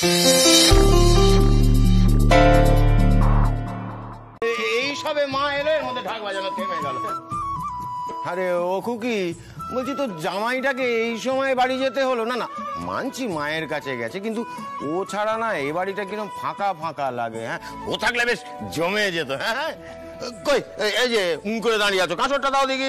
এই সবে মা এলে মধ্যে ঢাক বাজানো থেমে গেল। আরে ও খুকি, বলছি তো জামাইটাকে এই সময় বাড়ি যেতে হলো? না না মানছি মায়ের কাছে গেছে, কিন্তু ও ছাড়া না এই বাড়িটা কিরকম ফাঁকা ফাঁকা লাগে। হ্যাঁ ও থাকলে বেশ জমে যেত। হ্যাঁ কই এই যে করে দাঁড়িয়ে আছো, কাঁচরটা দাও দেখি।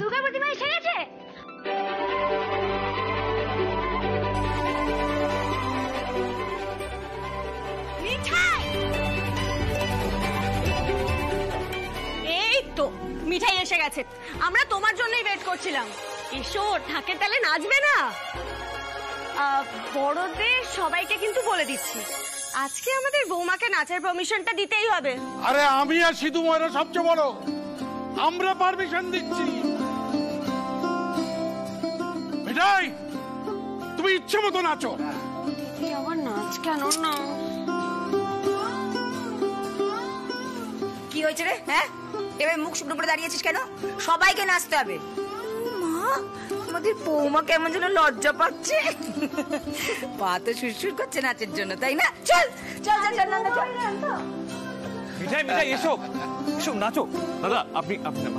দুর্গা প্রতিমা এসে গেছে। এই তো মিঠাই এসে গেছে, আমরা তোমার জন্যই ওয়েট করছিলাম। এসো, ঢাকের তালে নাচবে না? বড়দের সবাইকে কিন্তু বলে দিচ্ছি, আজকে আমাদের বৌমাকে নাচের পারমিশনটা দিতেই হবে। আরে আমি আর সিধু ময়রা সবচেয়ে বড়, আমরা পারমিশন দিচ্ছি। মিঠাই তুমি ইচ্ছে মতো নাচো। আবার নাচ কেন না? কি হয়েছে রে? হ্যাঁ এবার মুখ শুকনো করে দাঁড়িয়েছিস কেন? সবাইকে নাচতে হবে। মা আমাদের বৌমা কেমন যেন লজ্জা পাচ্ছে, পা তো সুরসুর করছে নাচের জন্য, তাই না? চল চল চল চল নাচো মিঠাই, মিঠাই এসো এসো নাচো। দাদা আপনি আপনার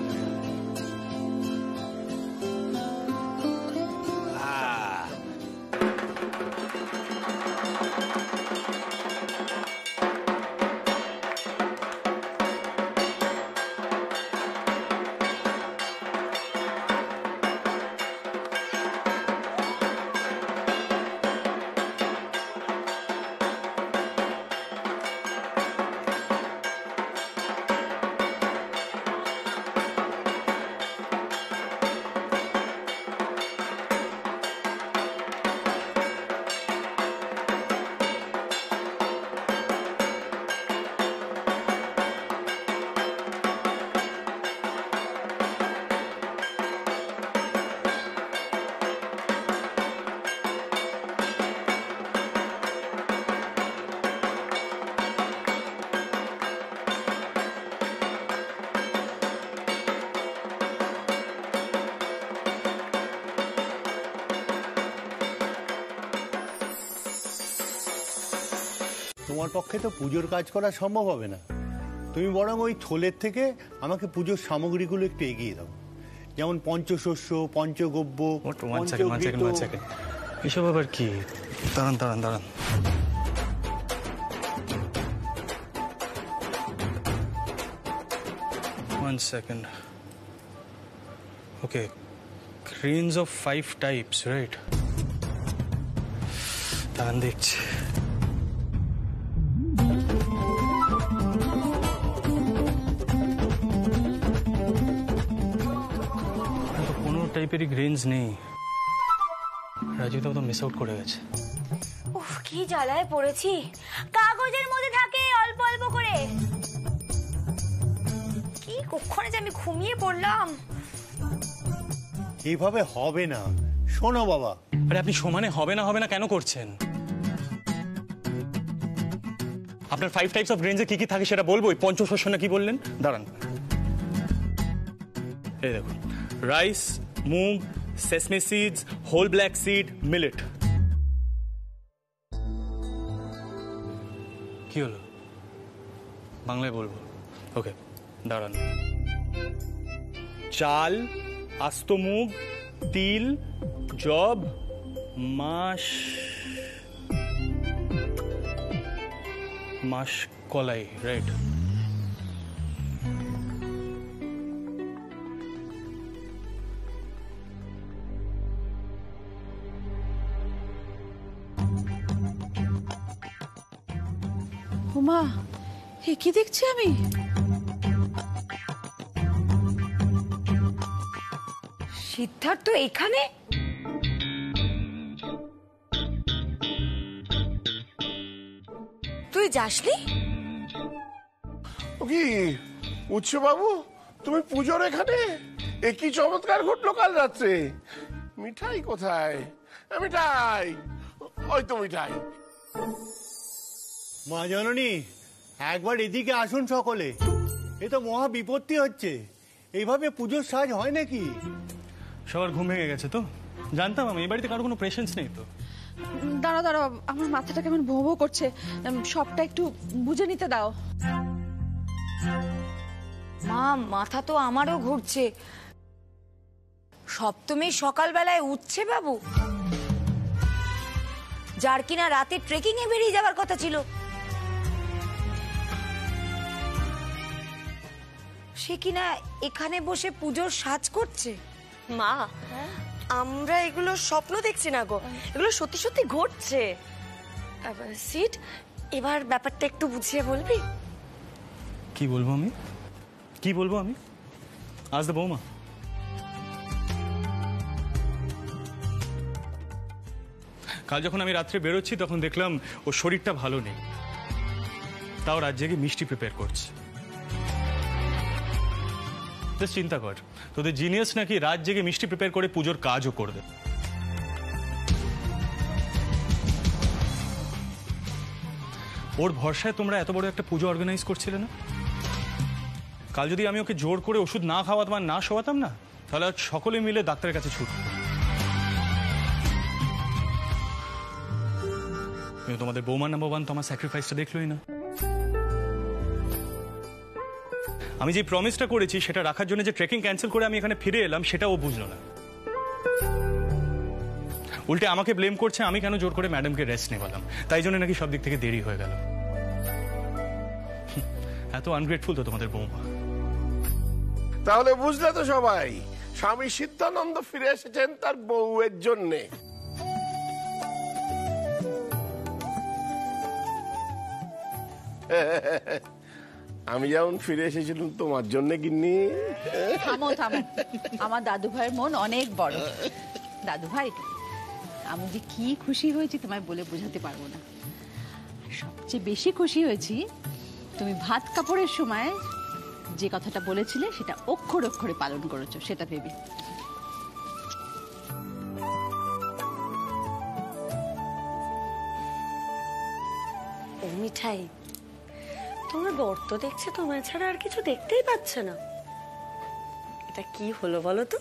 তোমার পক্ষে তো পুজোর কাজ করা সম্ভব হবে না, তুমি বরং ওই থলের থেকে আমাকে পুজোর সামগ্রীগুলো একটু এগিয়ে দাও। যেমন পঞ্চশস্য, পঞ্চগব্য, এসব আবার কি? দাঁড়ান দাঁড়ান দাঁড়ান, one second. Okay, grains of 5 types, right? Dhan dekh. Kono type er grains nei. Rajiv da to miss out kore geche. Uff, ki jalay porechi. Kagojer moddhe thake olpo olpo kore. কখনো যে আমি ঘুমিয়ে পড়লাম। এইভাবে হবে না, শোনো বাবা। আরে আপনি সমানে হবে না হবে না কেন করছেন? আপনার 5 টাইপস অফ গ্রেনস এ কি কি থাকে সেটা বলবো। পঞ্চশস্য না কি বললেন? দাঁড়ান, এই দেখুন, রাইস, মুগ, sesame seeds, whole black seed, millet. কি হলো? বাংলায় বলবো। ওকে দাঁড়ান, চাল, আস্ত মুগ, তিল, জব, মাস, মাসকলাই, রাইট। উমা, এ কি দেখছি আমি? সিদ্ধার্থ এখানে? তুই যাসনি? ও কি উৎসব বাবু, তুমি পূজোর এখানে? এ কি চমৎকার ঘটলো কাল রাত্রে? মিঠাই কোথায়? মিঠাই, ওই তো মিঠাই। মা জননী, একবার এদিকে আসুন সকলে। এ তো মহা বিপত্তি হচ্ছে, এইভাবে পুজোর সাজ হয় নাকি? সবার ঘুম ভেঙে গেছে তো? জানতাম আমি, এই বাড়িতে কারো কোনো পেশেন্স নেই তো। দাঁড়া দাঁড়া, আমার মাথাটা কেমন ভো ভো করছে, সবটা একটু বুঝে নিতে দাও। মা, মাথা তো আমারও ঘুরছে। সপ্তমী সকালবেলায় উঠছে বাবু, যার কিনা রাতে ট্রেকিং এ বেরিয়ে যাওয়ার কথা ছিল, সে কিনা এখানে বসে পুজোর সাজ করছে। মা, আমরা এগুলো স্বপ্ন দেখছি না গো, এগুলো সত্যি সত্যি ঘটছে। সিট, এবার ব্যাপারটা একটু বুঝিয়ে বলবি। কি বলবো আমি? কি বলবো আমি? আজ তো বৌমা, কাল যখন আমি রাত্রে বেরোচ্ছি তখন দেখলাম ও শরীরটা ভালো নেই, তাও রাত জেগে মিষ্টি প্রিপেয়ার করছে। চিন্তা কর, তোদের জিনিয়াস নাকি রাত জেগে মিষ্টি প্রিপেয়ার করে পুজোর কাজও করবে। ওর ভরসায় তোমরা এত বড় একটা পুজো অর্গানাইজ করছিলে না? কাল যদি আমি ওকে জোর করে ওষুধ না খাওয়াতাম আর না শোয়াতাম না, তাহলে আজ সকলে মিলে ডাক্তারের কাছে ছুট। তোমাদের বৌমা নাম্বার ওয়ান তোমার স্যাক্রিফাইসটা দেখলোই না। আমি যে প্রমিসটা করেছি সেটা রাখার জন্য যে ট্রেকিং ক্যান্সেল করে আমি এখানে ফিরে এলাম, সেটা ও বুঝলো না। উল্টে আমাকে ব্লেম করছে আমি কেন জোর করে ম্যাডামকে রেস্ট নেওয়ালাম, তাই জন্য নাকি সব দিক থেকে দেরি হয়ে গেল। এত আনগ্রেটফুল তো তোমাদের বৌমা। তাহলে বুঝলে তো সবাই, স্বামী সিদ্ধানন্দ ফিরে এসেছেন তার বউয়ের জন্যে। আমি যেমন ফিরে এসেছিলাম তোমার জন্য। গিন্নি থামো থামো, আমার দাদু ভাইয়ের মন অনেক বড়। দাদু ভাই, আমি যে কি খুশি হয়েছি তোমায় বলে বোঝাতে পারবো না। সবচেয়ে বেশি খুশি হয়েছি তুমি ভাত কাপড়ের সময় যে কথাটা বলেছিলে সেটা অক্ষর অক্ষরে পালন করেছো, সেটা ভেবে। মিঠাই, তোমার বর তো দেখছে তোমার ছাড়া আর কিছু দেখতেই পাচ্ছে না। এটা কি হলো বলো তো?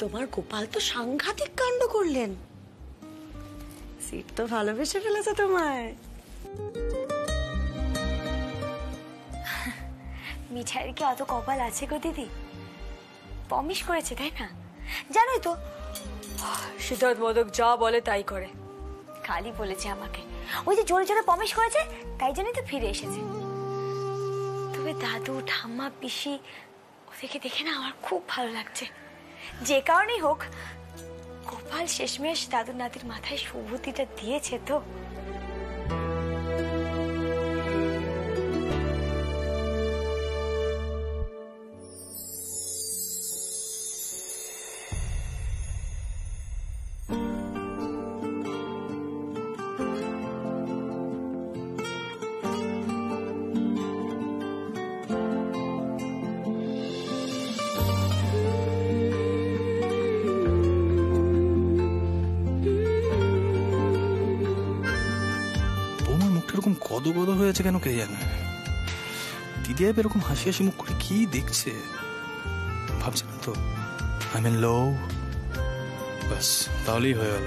তোমার গোপাল তো সাংঘাতিক কাণ্ড করলেন। সিট তো ভালোবেসে ফেলেছে তোমায়। মিঠাইয়ের কি অত কপাল আছে গো দিদি? পমিশ করেছে, তাই না? জানোই তো, সিদ্ধার্থ মোদক যা বলে তাই করে। খালি বলেছে আমাকে, ওই যে জোরে জোরে পমিশ করেছে তাই জন্যই তো ফিরে এসেছে। তবে দাদু, ঠাম্মা, পিসি ওদেরকে দেখে না আমার খুব ভালো লাগছে। যে কারণেই হোক, গোপাল শেষমেশ দাদু নাতির মাথায় সুবুদ্ধিটা দিয়েছে। তো কদবদ হয়ে আছে কেন কে জানে? দিদি এরকম হাসি হাসি মুখ করে কি দেখছে ভাবছে না তো? আই মিন লো, বাস তাহলেই হয়ে গেল।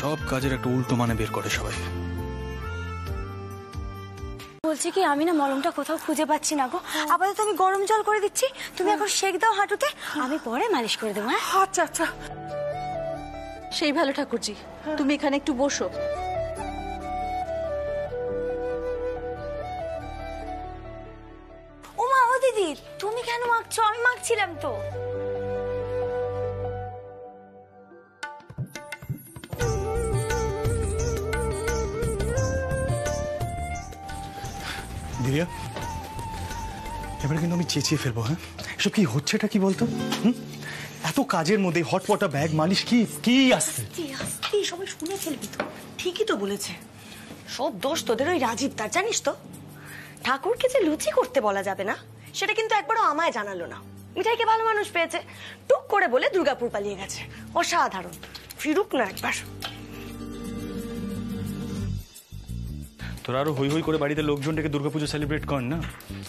সব কাজের একটা উল্টো মানে বের করে সবাই। বলছি কি, আমি না মলমটা কোথাও খুঁজে পাচ্ছি না গো। আপাতত আমি গরম জল করে দিচ্ছি, তুমি এখন শেক দাও হাঁটুতে, আমি পরে মালিশ করে দেবো। আচ্ছা আচ্ছা, সেই ভালো ঠাকুরজি, তুমি এখানে একটু বসো। ওমা, ও দিদি তুমি কেন মাখছো? আমি মাখছিলাম তো। দিদিয়া, এবার কিন্তু আমি চেঁচিয়ে ফেলবো। হ্যাঁ, সব কি হচ্ছেটা কি বলতো? এত কাজের মধ্যে হট ওয়াটার ব্যাগ মালিশ কি কি আসছে? সবাই শুনে ফেলবি তো। ঠিকই তো বলেছে, সব দোষ তোদের ওই রাজীব তার। জানিস তো, ঠাকুরকে যে লুচি করতে বলা যাবে না সেটা কিন্তু একবারও আমায় জানালো না। মিঠাইকে ভালো মানুষ পেয়েছে, টুক করে বলে দুর্গাপুর পালিয়ে গেছে। অসাধারণ, ফিরুক না একবার। তোরা আরো হই হই করে বাড়িতে লোকজনটাকে দুর্গাপুজো সেলিব্রেট কর না।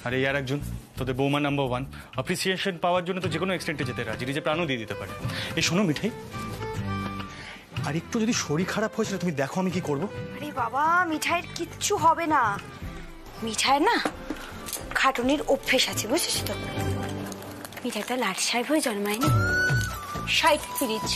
আর এই আর একজন তোদের বৌমা নাম্বার ওয়ান, অ্যাপ্রিসিয়েশন পাওয়ার জন্য তো যে কোনো এক্সটেন্টে যেতে রাজি, নিজে প্রাণও দিয়ে দিতে পারে। এই শোনো মিঠাই, আর একটু যদি শরীর খারাপ হয় তুমি দেখো আমি কি করবো। আরে বাবা, মিঠাইয়ের কিচ্ছু হবে না। মিঠাইয়ের না খাটুনির অভ্যেস আছে, বুঝেছিস তো? মিঠাই তো লাট সাহেব হয়ে জন্মায়নি, 60 সিরিজ।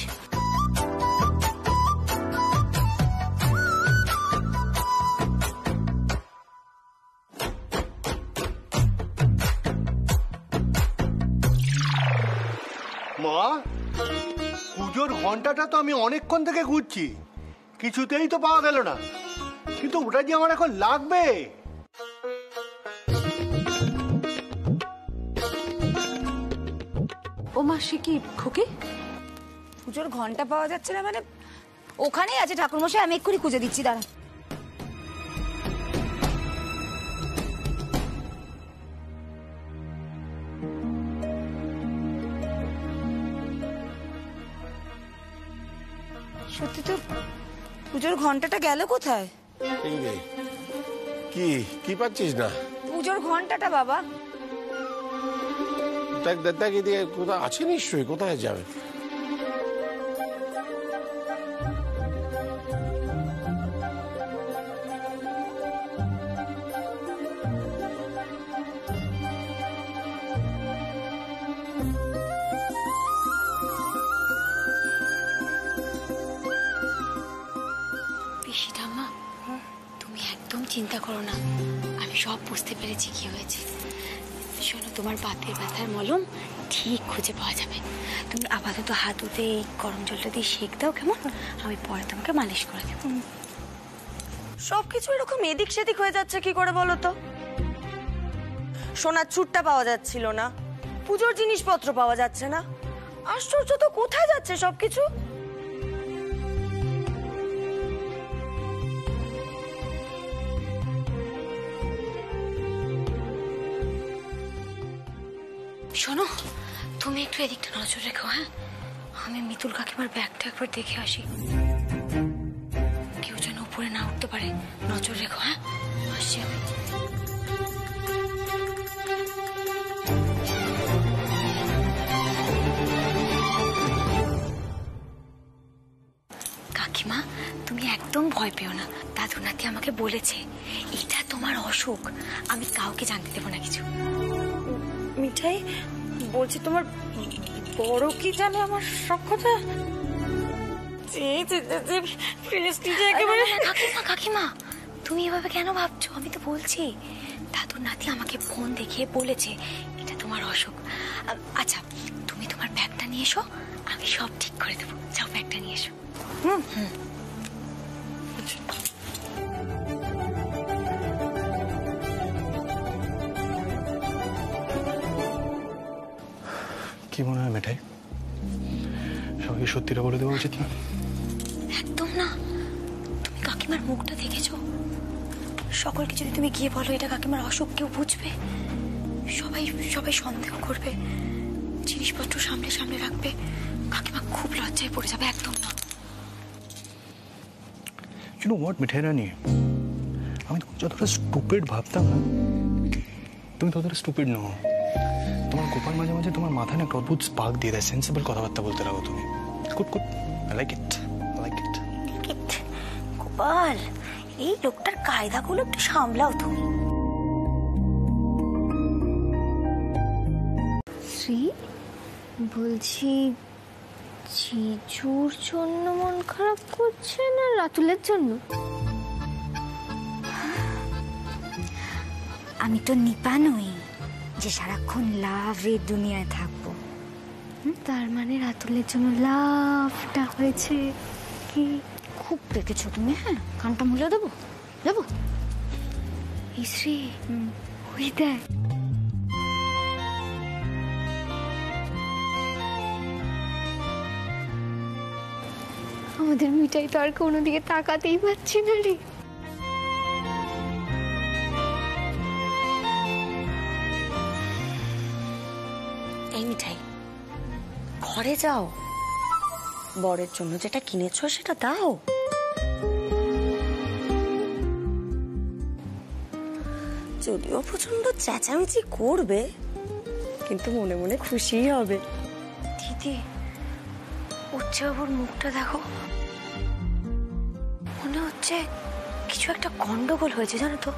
পুজোর ঘন্টাটা তো আমি অনেকক্ষণ থেকে ঘুরছি, কিছুতেই তো পাওয়া গেল না। কিন্তু ওটা যে আমার এখন লাগবে। ও মাসি, কি খুকি পুজোর ঘন্টা পাওয়া যাচ্ছে না? মানে ওখানেই আছে ঠাকুরমশাই, আমি এক্ষুনি খুঁজে দিচ্ছি, দাঁড়া। সত্যি তো, পুজোর ঘন্টাটা গেল কোথায়? কি কি পাচ্ছিস না? পুজোর ঘন্টাটা বাবা। দেখ দেখ এদিকে কোথায় আছে, নিশ্চয়ই কোথায় যাবে। চিন্তা করো না, আমি সব বুঝতে পেরেছি কি হয়েছে। শোনো, তোমার বাতের ব্যথার মলম ঠিক খুঁজে পাওয়া যাবে। তুমি আপাতত হাত ধুতে এই গরম জলটা দিয়ে শেক দাও, কেমন? আমি পরে তোমাকে মালিশ করে দেব। সবকিছু এরকম এদিক সেদিক হয়ে যাচ্ছে কি করে বলো তো? সোনার চুরটা পাওয়া যাচ্ছিল না, পুজোর জিনিসপত্র পাওয়া যাচ্ছে না। আশ্চর্য তো, কোথায় যাচ্ছে সবকিছু? শোনো, তুমি একটু এদিকটা নজর রেখো। হ্যাঁ, আমি মিতুল কাকিমার ব্যাগটা একবার দেখে আসি, কেউ যেন উপরে না উঠতে পারে। নজর রেখো। হ্যাঁ, আসছি আমি। কাকিমা, তুমি একদম ভয় পেও না, দাদু নাতি আমাকে বলেছে এটা তোমার অসুখ, আমি কাউকে জানতে দেবো না কিছু। মিঠাই, বলছি তোমার বড় কি জানে আমার সব কথা? কাকিমা তুমি এভাবে কেন ভাবছো? আমি তো বলছি দাদুর নাতি আমাকে ফোন দেখিয়ে বলেছে এটা তোমার অসুখ। আচ্ছা তুমি তোমার ব্যাগটা নিয়ে এসো, আমি সব ঠিক করে দেবো। যাও ব্যাগটা নিয়ে এসো। হুম হুম। কি মনে হয় মিঠাই, সবাই সত্যিটা বলে দেওয়া উচিত না? একদম না। তুমি কাকিমার মুখটা দেখেছো? সকলকে যদি তুমি গিয়ে বলো এটা কাকিমার অসুখ, কেউ বুঝবে? সবাই সবাই সন্দেহ করবে, জিনিসপত্র সামনে সামনে রাখবে, কাকিমা খুব লজ্জায় পড়ে যাবে। একদম না। You know what মিঠাই রানী, আমি তোমাকে যতটা স্টুপিড ভাবতাম না, তুমি ততটা স্টুপিড নও। তোমার গোপাল মাঝে মাঝে তোমার মাথা না একটা অদ্ভুত স্পার্ক দিয়ে দেয়, সেন্সিবল কথাবার্তা বলতে লাগো তুমি। Good good, I like it, I like it. Gopal, এই লোকটার কায়দাগুলো একটু সামলাও তুমি। শ্রী, বলছি জিজুর জন্য মন খারাপ করছে না রাতুলের জন্য? আমি তো নিপা নই যে সারাক্ষণ লাভের দুনিয়ায় থাকবো। তার মানে রাতুলের জন্য লাভটা হয়েছে কি? খুব পেকেছো তুমি। হ্যাঁ, কানটা মুলে দেবো দেবো। শ্রী, ওই দেখ আমাদের মিঠাই তো আর কোনো দিকে তাকাতেই পারছে না রে। এই মিঠাই, ঘরে যাও, বরের জন্য যেটা কিনেছো সেটা দাও। যদিও প্রচন্ড চেঁচামেচি করবে, কিন্তু মনে মনে খুশি হবে। দিদি, উচ্চবাবুর মুখটা দেখো, মনে হচ্ছে কিছু একটা গন্ডগোল হয়েছে জানো তো।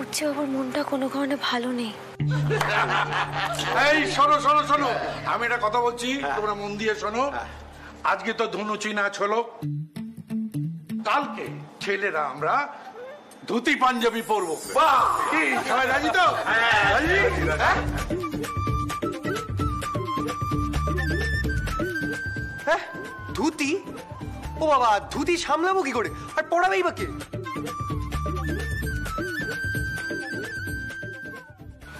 উচ্চবাবুর মনটা কোনো কারণে ভালো নেই। এই শোনো শোনো শোনো, আমি একটা কথা বলছি, তোমরা মন দিয়ে শোনো। আজকে তো ধুনুচি নাচ হলো, কালকে ছেলেরা আমরা ধুতি পাঞ্জাবি পরবো। সবাই রাজি তো? হ্যাঁ। ধুতি? ও বাবা, ধুতি সামলাবো কি করে? আর পড়াবেই বা কে?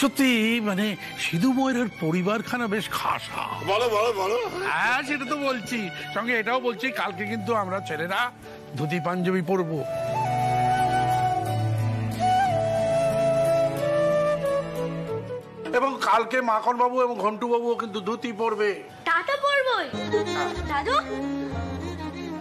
সত্যি। মানে সিধু ময়রার পরিবারখানা বেশ খাসা। বলো বলো বলো। হ্যাঁ, সেটা তো বলছি, সঙ্গে এটাও বলছি কালকে কিন্তু আমরা ছেলেরা ধুতি পাঞ্জাবি পরবো। এবং কালকে মাখন বাবু এবং ঘন্টু বাবুও কিন্তু ধুতি পরবে। তা তো পরবই। দাদু,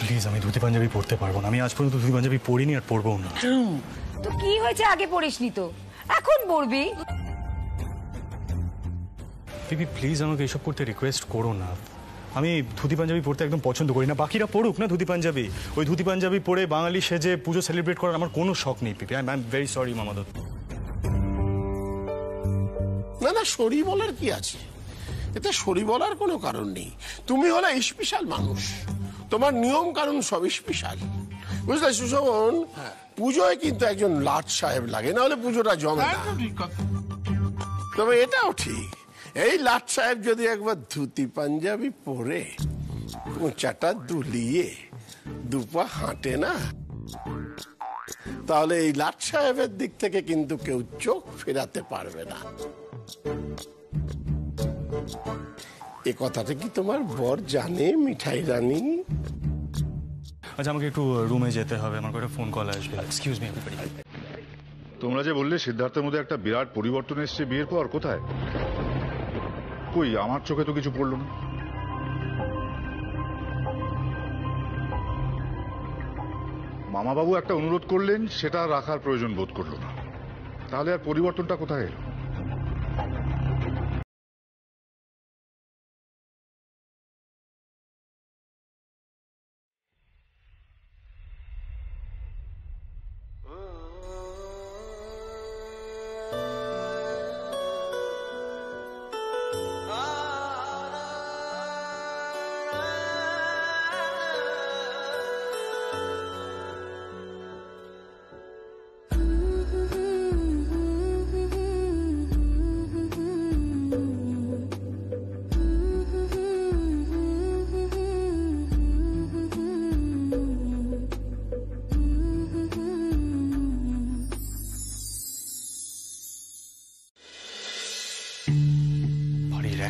প্লিজ, আমি ধুতি পাঞ্জাবি পরতে পারবো না। আমি আজ পর্যন্ত ধুতি পাঞ্জাবি পরিনি আর পরবো না। তো কি হয়েছে? আগে পরিসনি তো, এখন পরবি। তুমি প্লিজ আমাকে এসব করতে রিকোয়েস্ট করো না। আমি ধুতি পাঞ্জাবি পরতে একদম পছন্দ করি না। বাকিরা পড়ুক না ধুতি পাঞ্জাবি। ওই ধুতি পাঞ্জাবি পরে বাঙালি সেজে পুজো সেলিব্রেট করার আমার কোনো শখ নেই পিপি। আই এম ভেরি সরি মামা দত্ত। না না, সরি বলার কি আছে? এতে সরি বলার কোনো কারণ নেই। তুমি হলো স্পেশাল মানুষ, তোমার নিয়ম কানুন সব স্পেশাল, বুঝলে সুশোভন? পুজোয় কিন্তু একজন লাট সাহেব লাগে, না হলে পুজোটা জমে না। তবে এটাও ঠিক, এই লাট সাহেব যদি একবার ধুতি পাঞ্জাবি পরে উঁচাটা দুলিয়ে দুপা হাঁটে না, তাহলে এই লাট সাহেবের দিক থেকে কিন্তু কেউ চোখ ফেরাতে পারবে না। এ কথাটা কি তোমার বর জানে মিঠাই রানী? আচ্ছা, আমাকে একটু রুমে যেতে হবে, আমার একটা ফোন কল আসবে। এক্সকিউজ মি এভরিবডি, তোমরা যে বললে সিদ্ধার্থের মধ্যে একটা বিরাট পরিবর্তন এসেছে বিয়ের পর, কোথায়? কই আমার চোখে তো কিছু পড়লো না। মামাবাবু একটা অনুরোধ করলেন, সেটা রাখার প্রয়োজন বোধ করলো না, তাহলে আর পরিবর্তনটা কোথায় এলো?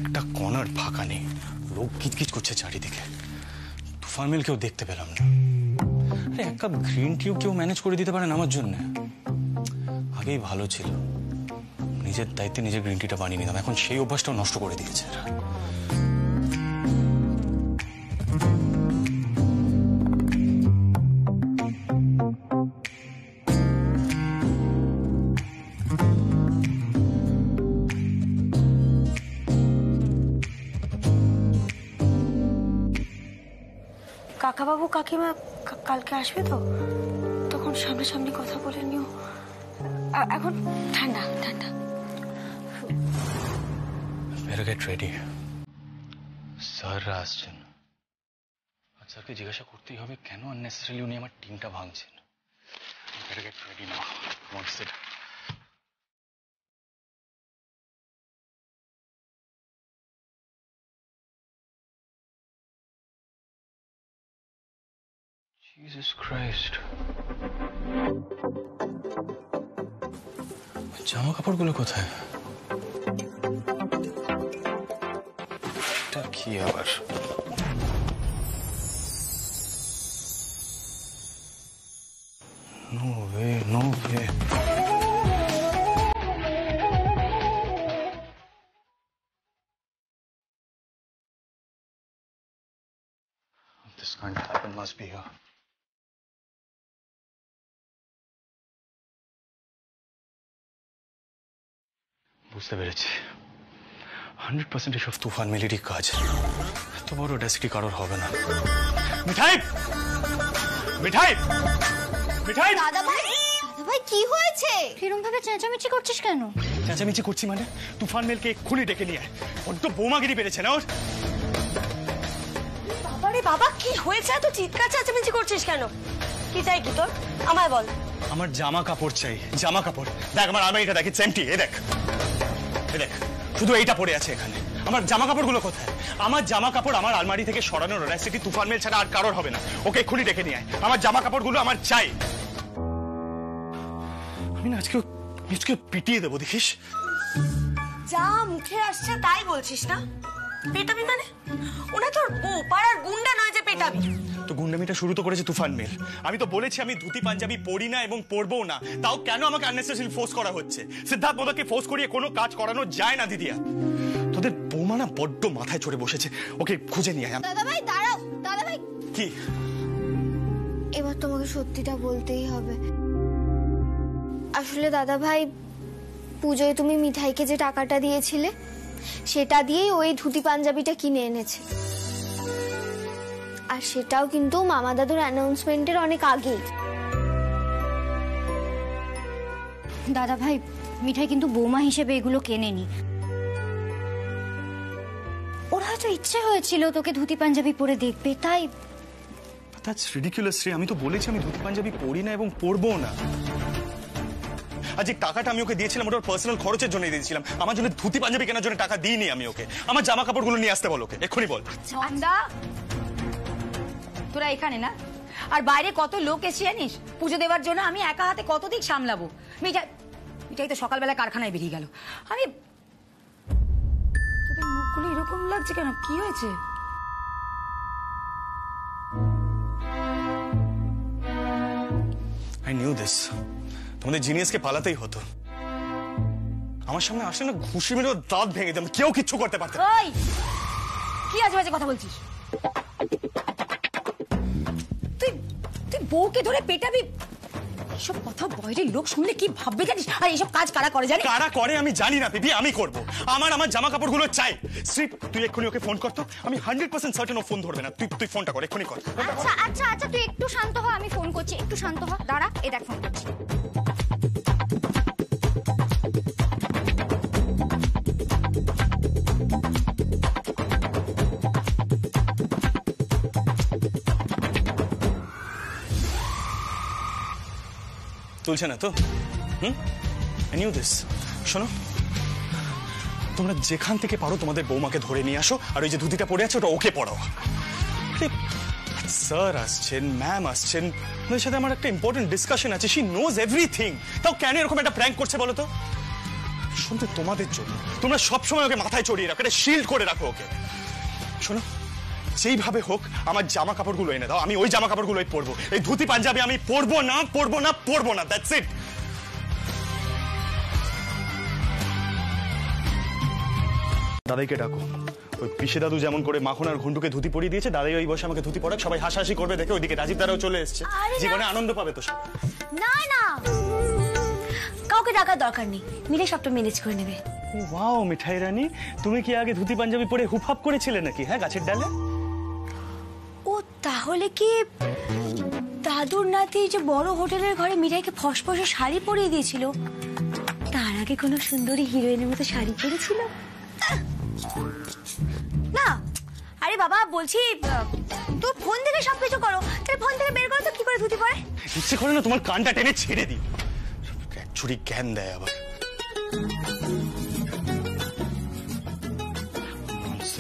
একটা কর্নার ফাঁকা নেই, লোক কিচকিচ করছে চারিদিকে। তুফান মিল কেউ দেখতে পেলাম না। আরে এক কাপ গ্রিন টিও কেউ ম্যানেজ করে দিতে পারেন আমার জন্য? আগেই ভালো ছিল, নিজের দায়িত্বে নিজের গ্রিন টিটা বানিয়ে নিতাম, এখন সেই অভ্যাসটাও নষ্ট করে দিয়েছে। কাকাবাবু কাকিমা কালকে আসবে তো, তখন সামনাসামনি কথা বলে নিও। এখন ঠান্ডা ঠান্ডা। স্যার আসছেন, স্যারকে জিজ্ঞাসা করতেই হবে কেন আননেসেসারিলি উনি আমার টিমটা ভাঙছেন। Jesus Christ. জামা কাপড়গুলো কোথায়? এটা কি আবার? No way, no way. This can't happen, must be her. বুঝতে পেরেছি, 100% সব তুফান মিলিরই কাজ। এত বড় ডেস্টি কারোর হবে না। মিঠাই, মিঠাই, মিঠাই। দাদা ভাই, দাদা ভাই কি হয়েছে? এরকম ভাবে চেঁচামেচি করছিস কেন? চেঁচামেচি করছি মানে? তুফান মিলকে এক্ষুনি ডেকে নিয়ে আয়, বড্ড বোমাগিরি বেড়েছে না ওর। বাবা রে বাবা, কি হয়েছে? এত চিৎকার চেঁচামেচি করছিস কেন? কি চাই কি তোর? আমায় বল। আমার জামা কাপড় চাই, জামা কাপড়। দেখ আমার আলমারিটা দেখি, সেমটি এ দেখ। শুধু এইটা পড়ে আছে এখানে। আমার জামা কাপড়গুলো কোথায়? আমার জামা কাপড় আমার আলমারি থেকে সরানোর রাস্তাটি তুফান মেল ছাড়া আর কারোর হবে না। ওকে খুঁড়ি ডেকে নিয়ে আয়, আমার জামা কাপড়গুলো আমার চাই। আমি না আজকে মিচকে পিটিয়ে দেবো, দেখিস। যা মুখে আসছে তাই বলছিস না? পেটাবি মানে? ওনা তোর বউ, পাড়ার গুন্ডা নয় যে পেটাবি। তো গুন্ডামিটা শুরু তো করেছে তুফান মেল। আমি তো বলেছি আমি ধুতি পাঞ্জাবি পরি না এবং পরবো না, তাও কেন আমাকে আননেসেসারি ফোর্স করা হচ্ছে? সিদ্ধার্থ মোদককে ফোর্স করিয়ে কোনো কাজ করানো যায় না দিদিয়া। তোদের বৌমা না বড্ড মাথায় চড়ে বসেছে, ওকে খুঁজে নিয়ে আয়। দাদা ভাই দাঁড়াও, দাদা ভাই। কি? এবার তোমাকে সত্যিটা বলতেই হবে। আসলে দাদা ভাই, পূজোয় তুমি মিঠাইকে যে টাকাটা দিয়েছিলে, সেটা দিয়েই ওই ধুতি পাঞ্জাবিটা কিনে এনেছে। আর সেটাও কিন্তু মামা দাদুর অ্যানাউন্সমেন্টের অনেক আগে। দাদা ভাই, মিঠাই কিন্তু বৌমা হিসেবে এগুলো কেনেনি। ওর হয়তো ইচ্ছে হয়েছিল তোকে ধুতি পাঞ্জাবি পরে দেখবে, তাই। দ্যাটস রিডিকুলাস রে। আমি তো বলেছি আমি ধুতি পাঞ্জাবি পরি না এবং পরবো না। আর যে টাকাটা আমি ওকে দিয়েছিলাম ওটা পার্সোনাল খরচের জন্যই দিয়েছিলাম, আমার জন্য ধুতি পাঞ্জাবি কেনার জন্য টাকা দিইনি আমি ওকে। আমার জামা কাপড়গুলো নিয়ে আসতে বল ওকে, এক্ষুনি বল। তোরা এখানে না, আর বাইরে কত লোক এসে জানিস পুজো দেওয়ার জন্য, আমি একা হাতে কত দিক সামলাবো? মিঠাই তো সকালবেলা কারখানায় বেরিয়ে গেল। আমি তোদের মুখগুলো এরকম লাগছে কেন, কি হয়েছে? I knew this. তোমাদের জিনিয়াসকে পালাতেই হতো। আমার সামনে আসলে না ঘুষি মেরে দাঁত ভেঙে যেতাম, কেউ কিচ্ছু করতে পারত না। ওই কি আজেবাজে কথা বলছিস? তুই বউকে ধরে পেটাবি, এসব কথা বাইরের লোক শুনলে কি ভাববে জানিস? আর এসব কাজ কারা করে জানিস? কারা করে আমি জানি না পিবি, আমি করব। আমার জামা কাপড়গুলো চাই। শ্রীপ তুই এক্ষুনি ওকে ফোন কর তো, আমি 100% সার্টেন ও ফোন ধরবে না। তুই ফোনটা কর এক্ষুনি কর। আচ্ছা আচ্ছা আচ্ছা তুই একটু শান্ত হ, আমি ফোন করছি, একটু শান্ত হ, দাঁড়া, এই দেখ ফোন করছি। তুলছে না তো? I knew this. শোনো, তোমরা যেখান থেকে পারো তোমাদের বৌমাকে ধরে নিয়ে আসো, আর ওই যে ধুতিটা পড়ে আছে ওটা ওকে পড়াও। স্যার আসছেন, ম্যাম আসছেন, ওদের সাথে আমার একটা ইম্পর্টেন্ট ডিসকাশন আছে। শি নোজ এভরিথিং, তাও কেন এরকম একটা প্র্যাঙ্ক করছে বলো তো? শুনতে তোমাদের জন্য, তোমরা সবসময় ওকে মাথায় চড়িয়ে রাখো, এটা শিল্ড করে রাখো ওকে। শোনো, যেইভাবে হোক আমার জামা কাপড়গুলো এনে দাও, আমি ওই জামা কাপড়গুলোই পরবো। এই ধুতি পাঞ্জাবি আমি পরবো না, পরবো না, পরবো না, দ্যাটস ইট। দাদাইকে ডাকো। ওই পিসে দাদু যেমন করে মাখন আর ঘন্টুকে ধুতি পরিয়ে দিয়েছে, দাদাই ওই বসে আমাকে ধুতি পরাক, সবাই হাসাহাসি করবে দেখে। ওইদিকে রাজীব দাদাও চলে এসছে, জীবনে আনন্দ পাবে তো সবাই। না না, কাউকে ডাকার দরকার নেই, মিলে সবটা ম্যানেজ করে নেবে। ওয়াও মিঠাই রানী, তুমি কি আগে ধুতি পাঞ্জাবি পরে হুপহাপ করেছিলে নাকি? হ্যাঁ, গাছের ডালে। তাহলে কি দাদুর নাতি যে বড় হোটেলের ঘরে মিঠাইকে ফসফসে শাড়ি পরিয়ে দিয়েছিল, তার আগে কোনো সুন্দরী হিরোইনের মতো শাড়ি পরেছিল না? আরে বাবা বলছি, তুই ফোন থেকে সবকিছু করো, তাহলে ফোন থেকে বের করো তো কি করে ধুতি পরে। ইচ্ছে করে না তোমার কানটা টেনে ছেড়ে দিই, ছুরি জ্ঞান দেয় আবার।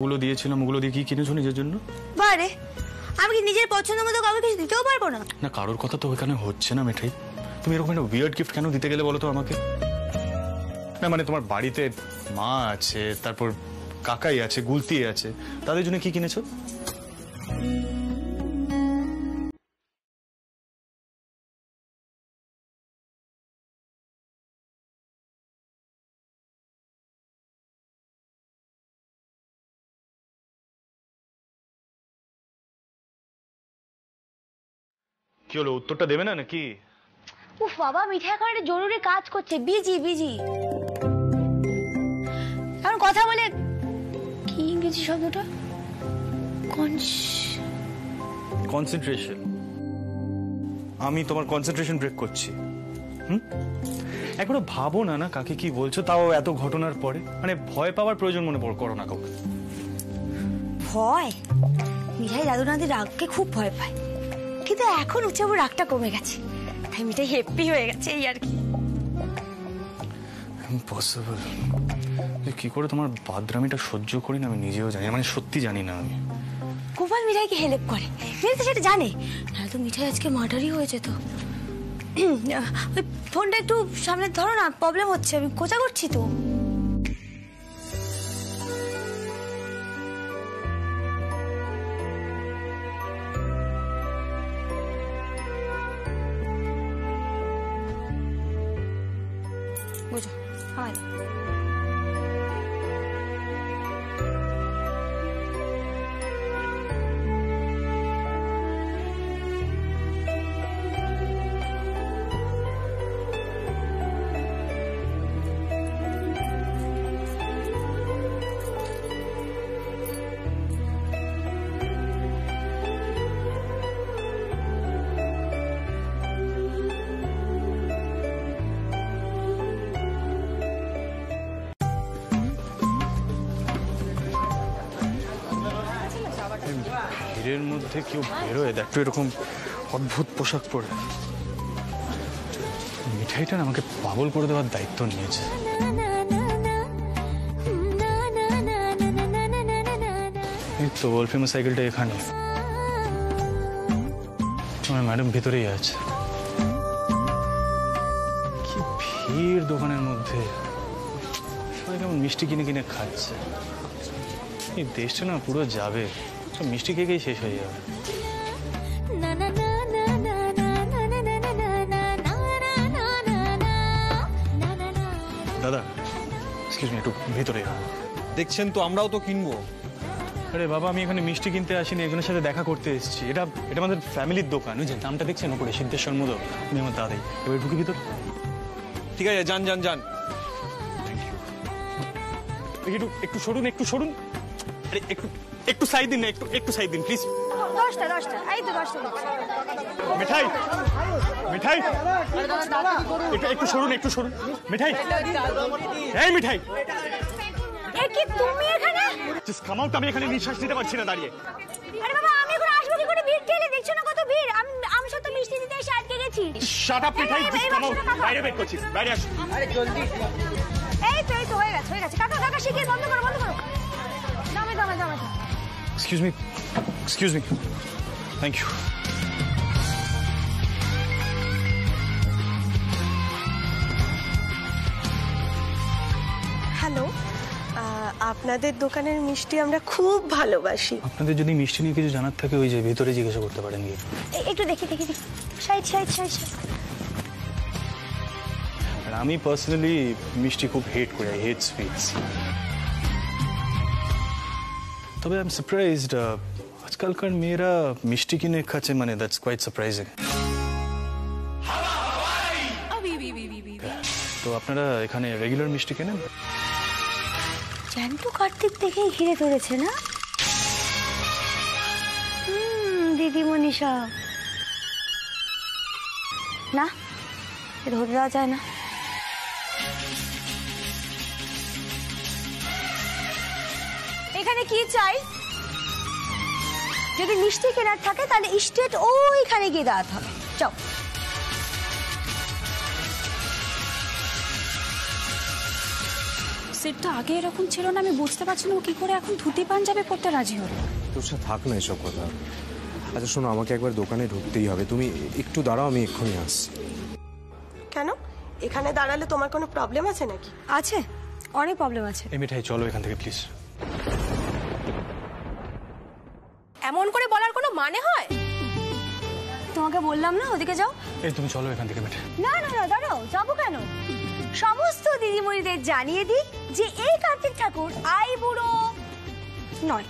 ওগুলো দিয়েছিলাম, ওগুলো দিয়ে কি কিনেছো নিজের জন্য? বারে আমি কি নিজের পছন্দ মতো কাউকে কিছু দিতেও পারবো না? না কারোর কথা তো ওখানে হচ্ছে না মিঠাই, তুমি এরকম একটা উইয়ার্ড গিফট কেন দিতে গেলে বলো তো আমাকে? না মানে তোমার বাড়িতে মা আছে, তারপর কাকাই আছে, গুলতি আছে, তাদের জন্য কি কিনেছো? কি হলো, উত্তরটা দেবে না নাকি? উফ বাবা, মিঠাই এখন একটা জরুরি কাজ করছে, বিজি বিজি। এখন কথা বলে কি ইংরেজি শব্দটা? কনসেন্ট্রেশন। আমি তোমার কনসেন্ট্রেশন ব্রেক করছি। এখনো ভাবো না না কাকে কি বলছো, তাও এত ঘটনার পরে। মানে ভয় পাওয়ার প্রয়োজন মনে করো না কাউকে। ভয়? মিঠাই দাদুনাদির রাগকে খুব ভয় পায়, কিন্তু এখন উচ্চাবু রাগটা কমে গেছে, তাই মিঠাই হ্যাপি হয়ে গেছে, এই আর কি। ইম্পসিবল, কি করে তোমার বাদরামিটা সহ্য করি না আমি নিজেও জানি, মানে সত্যি জানি না আমি। গোপাল মিঠাইকে হেল্প করে, মিঠাই তো সেটা জানে না, তো মিঠাই আজকে মার্ডারই হয়েছে। তো ওই ফোনটা একটু সামনে ধরো না, প্রবলেম হচ্ছে, আমি খোঁজা করছি তো। এর মধ্যে কেউ বেরোয় দেখো এরকম অদ্ভুত পোশাক পরে। মিঠাইটা আমাকে পাগল করে দেওয়ার দায়িত্ব নিয়েছে। এই তো ওলফেমা সাইকেলটা এখানে, আমার ম্যাডাম ভিতরেই আছে। কি ভিড় দোকানের মধ্যে, সবাই কেমন মিষ্টি কিনে কিনে খাচ্ছে। এই দেশটা না পুরো যাবে, মিষ্টি খেয়ে শেষ হয়ে যাবে। দাদা একটু ভেতরে দেখছেন তো, আমরাও তো কিনবো। আরে বাবা, আমি এখানে মিষ্টি কিনতে আসিনি, একজনের সাথে দেখা করতে এসেছি। এটা এটা আমাদের ফ্যামিলির দোকান, ওই যে নামটা দেখছেন উপরে, সিদ্ধেশ্বর মোদক, উনি আমার দাদাই। এবার ঢুকি ভিতর। ঠিক আছে, যান যান যান। একটু একটু সরুন, একটু সরুন। আরে একটু একটু সাইড দিন, একটু একটু সাইড দিন প্লিজ। 10টা এই তো 10টা। মিঠাই মিঠাই একটু সরুন, একটু সরুন। মিঠাই এই মিঠাই, এই কি তুমি এখানে? Just come out. আমি এখানে নিঃশ্বাস নিতে পারছি না দাঁড়িয়ে। আরে বাবা, আমি এখন আসব কি করে? ভিড় ঠেলে দেখছো না কত ভিড়। আমি সব তো মিষ্টি দিতে এসে আটকে গেছি। Shut up Mithai, just come out. বাইরে বেক করছি, বাইরে আসো। আরে জলদি। এই তো হয়ে গেছে। কাকা শিগগির বন্ধ করো। Excuse me. Thank you. Hello. আপনাদের দোকানের মিষ্টি আমরা খুব ভালোবাসি। আপনাদের যদি মিষ্টি নিয়ে কিছু জানার থাকে, ওই যে ভিতরে জিজ্ঞাসা করতে পারেন গিয়ে। একটু দেখি। সাইড। আর আমি পার্সোনালি মিষ্টি খুব হেট করি, আই হেট সুইটস। তবে আমি সারপ্রাইজড, আজকালকার মেয়েরা মিষ্টি কিনে খাচ্ছে, মানে দ্যাটস কোয়াইট সারপ্রাইজিং। তো আপনারা এখানে রেগুলার মিষ্টি কেনেন? জানতো কার্তিক দেখেই ঘিরে ধরেছে না দিদি মনীষা? না, ধরে দেওয়া যায় না। এখানে কি চাই? যদি মিষ্টি কেনার থাকে তাহলে স্টেট ওইখানে গিয়ে দাঁড়াতে হবে। চল সেটটা আগে এরকম ছিল না, আমি বুঝতে পারছি না ও কি করে এখন ধুতি পাঞ্জাবি পড়তে রাজি হলো। তোর সাথে থাক না এসব কথা। আচ্ছা শোনো, আমাকে একবার দোকানে ঢুকতেই হবে, তুমি একটু দাঁড়াও, আমি এক্ষুনি আসছি। কেন এখানে দাঁড়ালে তোমার কোনো প্রবলেম আছে নাকি? আছে, অনেক প্রবলেম আছে। এই মিঠাই চলো এখান থেকে প্লিজ। এমন করে বলার কোনো মানে হয়? তোমাকে বললাম না ওদিকে যাও। এই তুমি চলো এখান থেকে মিঠাই। না দাঁড়াও, যাবো কেন? সমস্ত দিদিমণিদের জানিয়ে দিই যে এই কার্তিক ঠাকুর আইবুড়ো নয়,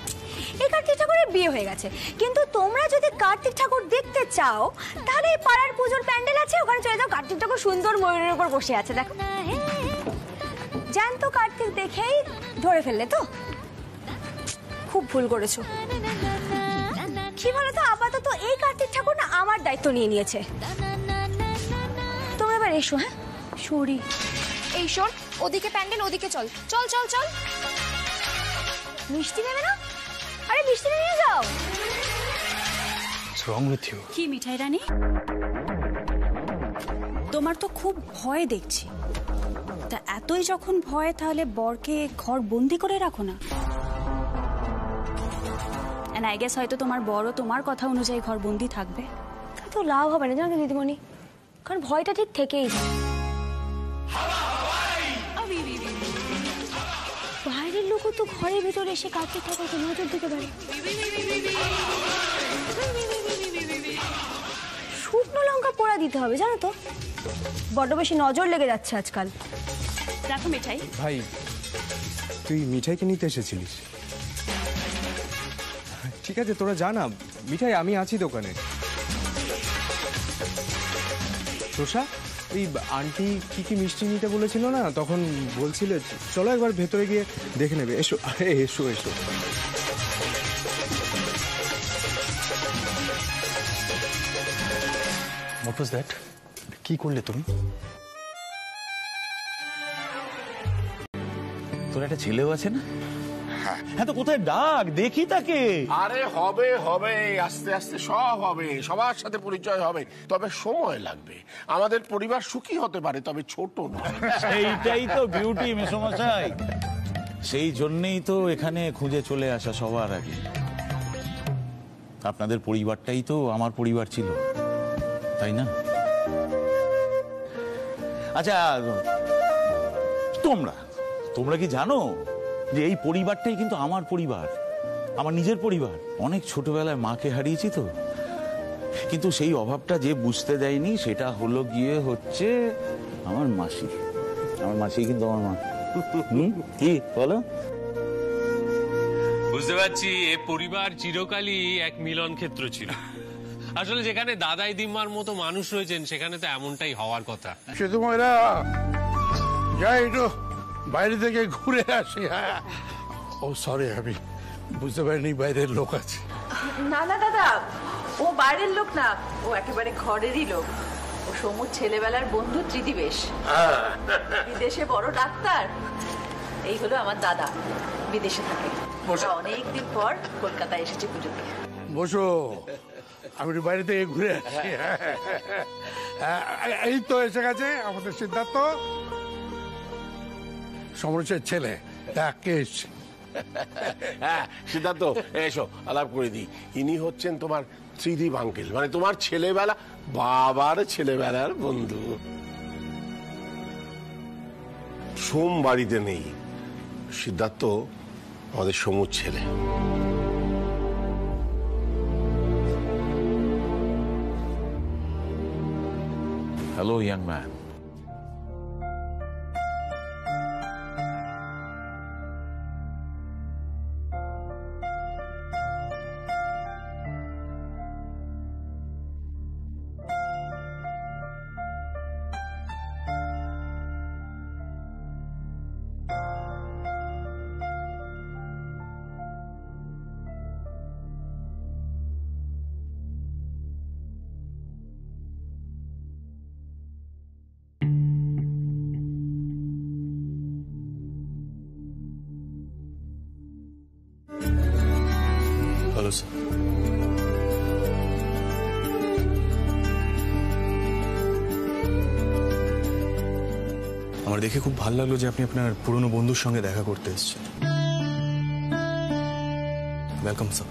এই কার্তিক ঠাকুরের বিয়ে হয়ে গেছে, কিন্তু তোমরা যদি কার্তিক ঠাকুর দেখতে চাও তাহলে পাড়ার পুজোর প্যান্ডেল আছে, ওখানে চলে যাও। কার্তিক ঠাকুর সুন্দর ময়ূরের উপর বসে আছে, দেখো। জ্যান্ত কার্তিক দেখেই ধরে ফেললে তো, খুব ভুল করেছো। কি বলতো, আপাতত এই কার্তিক ঠাকুর না আমার দায়িত্ব নিয়ে নিয়েছে। তোমরা এবার এসো। হ্যাঁ সরি, এই শোন, ওদিকে প্যান্ডেল, ওদিকে চল চল চল চল। মিষ্টি নেবে না? আরে মিষ্টি নিয়ে যাও। কি মিঠাই রানী, তোমার তো খুব ভয় দেখছি। তা এতই যখন ভয়, তাহলে বরকে ঘর বন্দি করে রাখো না। And I guess হয়তো তোমার বড় তোমার কথা অনুযায়ী ঘর বন্দি থাকবে। তো লাভ হবে না জানো তো দিদিমণি, কারণ ভয়টা ঠিক থেকেই যায়। বাইরের লোকও তো ঘরের ভিতরে এসে কার্তিক ঠাকুরকে নজর দিতে পারে। শুকনো লঙ্কা পোড়া দিতে হবে জানো তো, বড্ড বেশি নজর লেগে যাচ্ছে আজকাল। দেখো মিঠাই ভাই, তুই মিঠাইকে নিতে এসেছিলিস? ঠিক আছে তোরা জানা মিঠাই, আমি আছি দোকানে। তোষা, ওই আন্টি কি কি মিষ্টি নিতে বলেছিল না, তখন বলছিল চলো একবার ভেতরে গিয়ে দেখে নেবে। এসো এসো এসো। What was that? কি করলে তুমি? তোর একটা ছেলেও আছে না? হ্যাঁ তো কোথায় ডাক দেখি তাকে। আরে হবে হবে, আস্তে আস্তে সব হবে, সবার সাথে পরিচয় হবে, তবে সময় লাগবে। আমাদের পরিবার সুখী হতে পারে, তবে ছোট নয়। সেইটাই তো বিউটি মেসোমশাই, সেই জন্যই তো এখানে খুঁজে চলে আসা সবার আগে। আপনাদের পরিবারটাই তো আমার পরিবার ছিল, তাই না? আচ্ছা তোমরা তোমরা কি জানো যে এই পরিবারটাই কিন্তু আমার পরিবার, আমার নিজের পরিবার। অনেক ছোটবেলায় মাকে হারিয়েছি তো, কিন্তু সেই অভাবটা যে বুঝতে দেয়নি সেটা হলো গিয়ে হচ্ছে আমার মাসি। আমার মাসি কিন্তু আমার মা। কি বলো? বুঝতে পারছি এই পরিবার চিরকালই এক মিলন ক্ষেত্র ছিল। আসলে যেখানে দাদাই দিম্মার মতো মানুষ রয়েছেন সেখানে তো এমনটাই হওয়ার কথা। শুধু ময়রা যাই তো বাইরে থেকে ঘুরে আসি। হ্যাঁ ও সরি, আমি বুঝতে পারিনি বাইরের লোক আছে। না না দাদা, ও বাইরের লোক না, ও একেবারে ঘরেরই লোক। ও সমুর ছেলেবেলার বন্ধু ত্রিদিবেশ, বিদেশে বড় ডাক্তার। এই হলো আমার দাদা, বিদেশে থাকে। অনেকদিন পর কলকাতায় এসেছে পুজোতে। বসো, আমি বাইরে থেকে ঘুরে আসি। এই তো এসে গেছে আমাদের সিদ্ধার্থ, সমরেশের ছেলে। হ্যাঁ সিদ্ধার্থ, এসো আলাপ করে দিই। ইনি হচ্ছেন তোমার ত্রিদিব আঙ্কেল, মানে তোমার ছেলেবেলা, বাবার ছেলেবেলার বন্ধু। সোম বাড়িতে নেই, সিদ্ধার্থ আমাদের সমুর ছেলে। হ্যালো ইয়াং ম্যান, আমার দেখে খুব ভালো লাগলো যে আপনি আপনার পুরনো বন্ধুর সঙ্গে দেখা করতে এসেছেন। Welcome sir.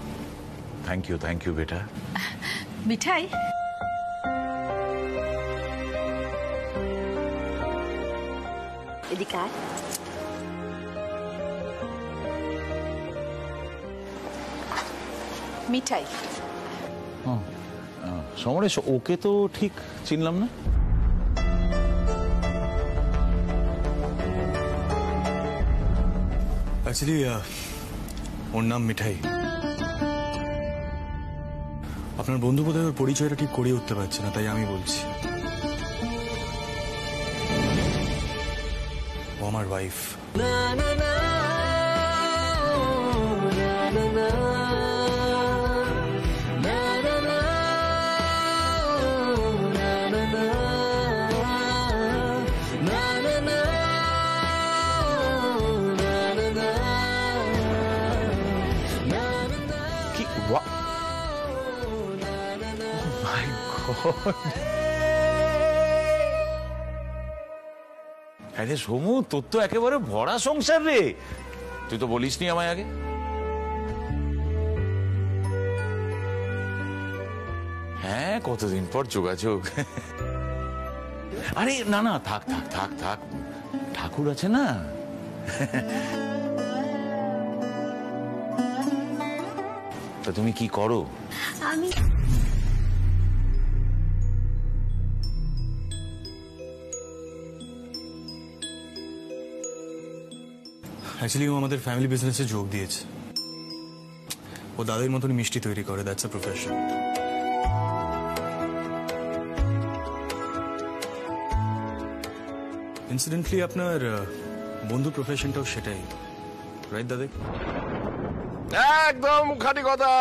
Thank you, thank you বেটা। মিঠাই, এদিকে আয়। মিঠাই, সমরেশ ওকে তো ঠিক চিনলাম না। ওর নাম মিঠাই। আপনার বন্ধু বোধহয় ওর পরিচয়টা ঠিক করিয়ে উঠতে পারছে না, তাই আমি বলছি। ও আমার ওয়াইফ। আরে সোমু, তোর তো একেবারে ভরা সংসার রে, তুই তো বলিস নি আমায় আগে। হ্যাঁ, কতদিন পর যোগাযোগ। আরে না না, থাক থাক থাক থাক, ঠাকুর আছে না, তো তুমি কি করো? আমি অ্যাকচুয়ালি ও আমাদের ফ্যামিলি বিজনেসে যোগ দিয়েছে। ও দাদার মতন মিষ্টি তৈরি করে, দ্যাটস আ প্রফেশন। ইনসিডেন্টলি আপনার বন্ধু প্রফেশনটাও সেটাই, রাইট দাদা? একদম খাঁটি কথা।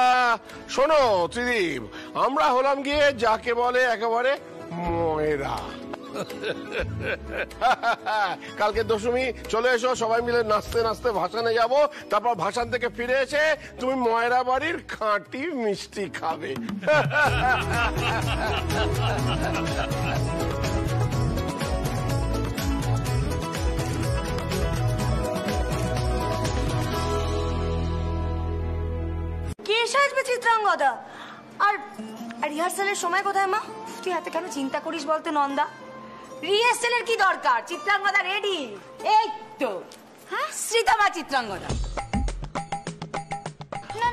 শোনো ত্রিদীপ, আমরা হলাম গিয়ে যাকে বলে একেবারে ময়রা। কালকে দশমী, চলে এসো সবাই মিলে নাচতে নাচতে ভাসানে যাব, তারপর ভাসান থেকে ফিরে এসে তুমি ময়রা বাড়ির খাঁটি মিষ্টি খাবে। কে সাজবে চিত্রাঙ্গদা? আর রিহার্সালের সময় কোথায় মা? তুই হাতে কেন চিন্তা করিস বলতে নন্দা? রিহার্সালের কি দরকার? চিত্রাঙ্গদা রেডি, এই তো। হ্যাঁ শ্রীতমা চিত্রাঙ্গদা। না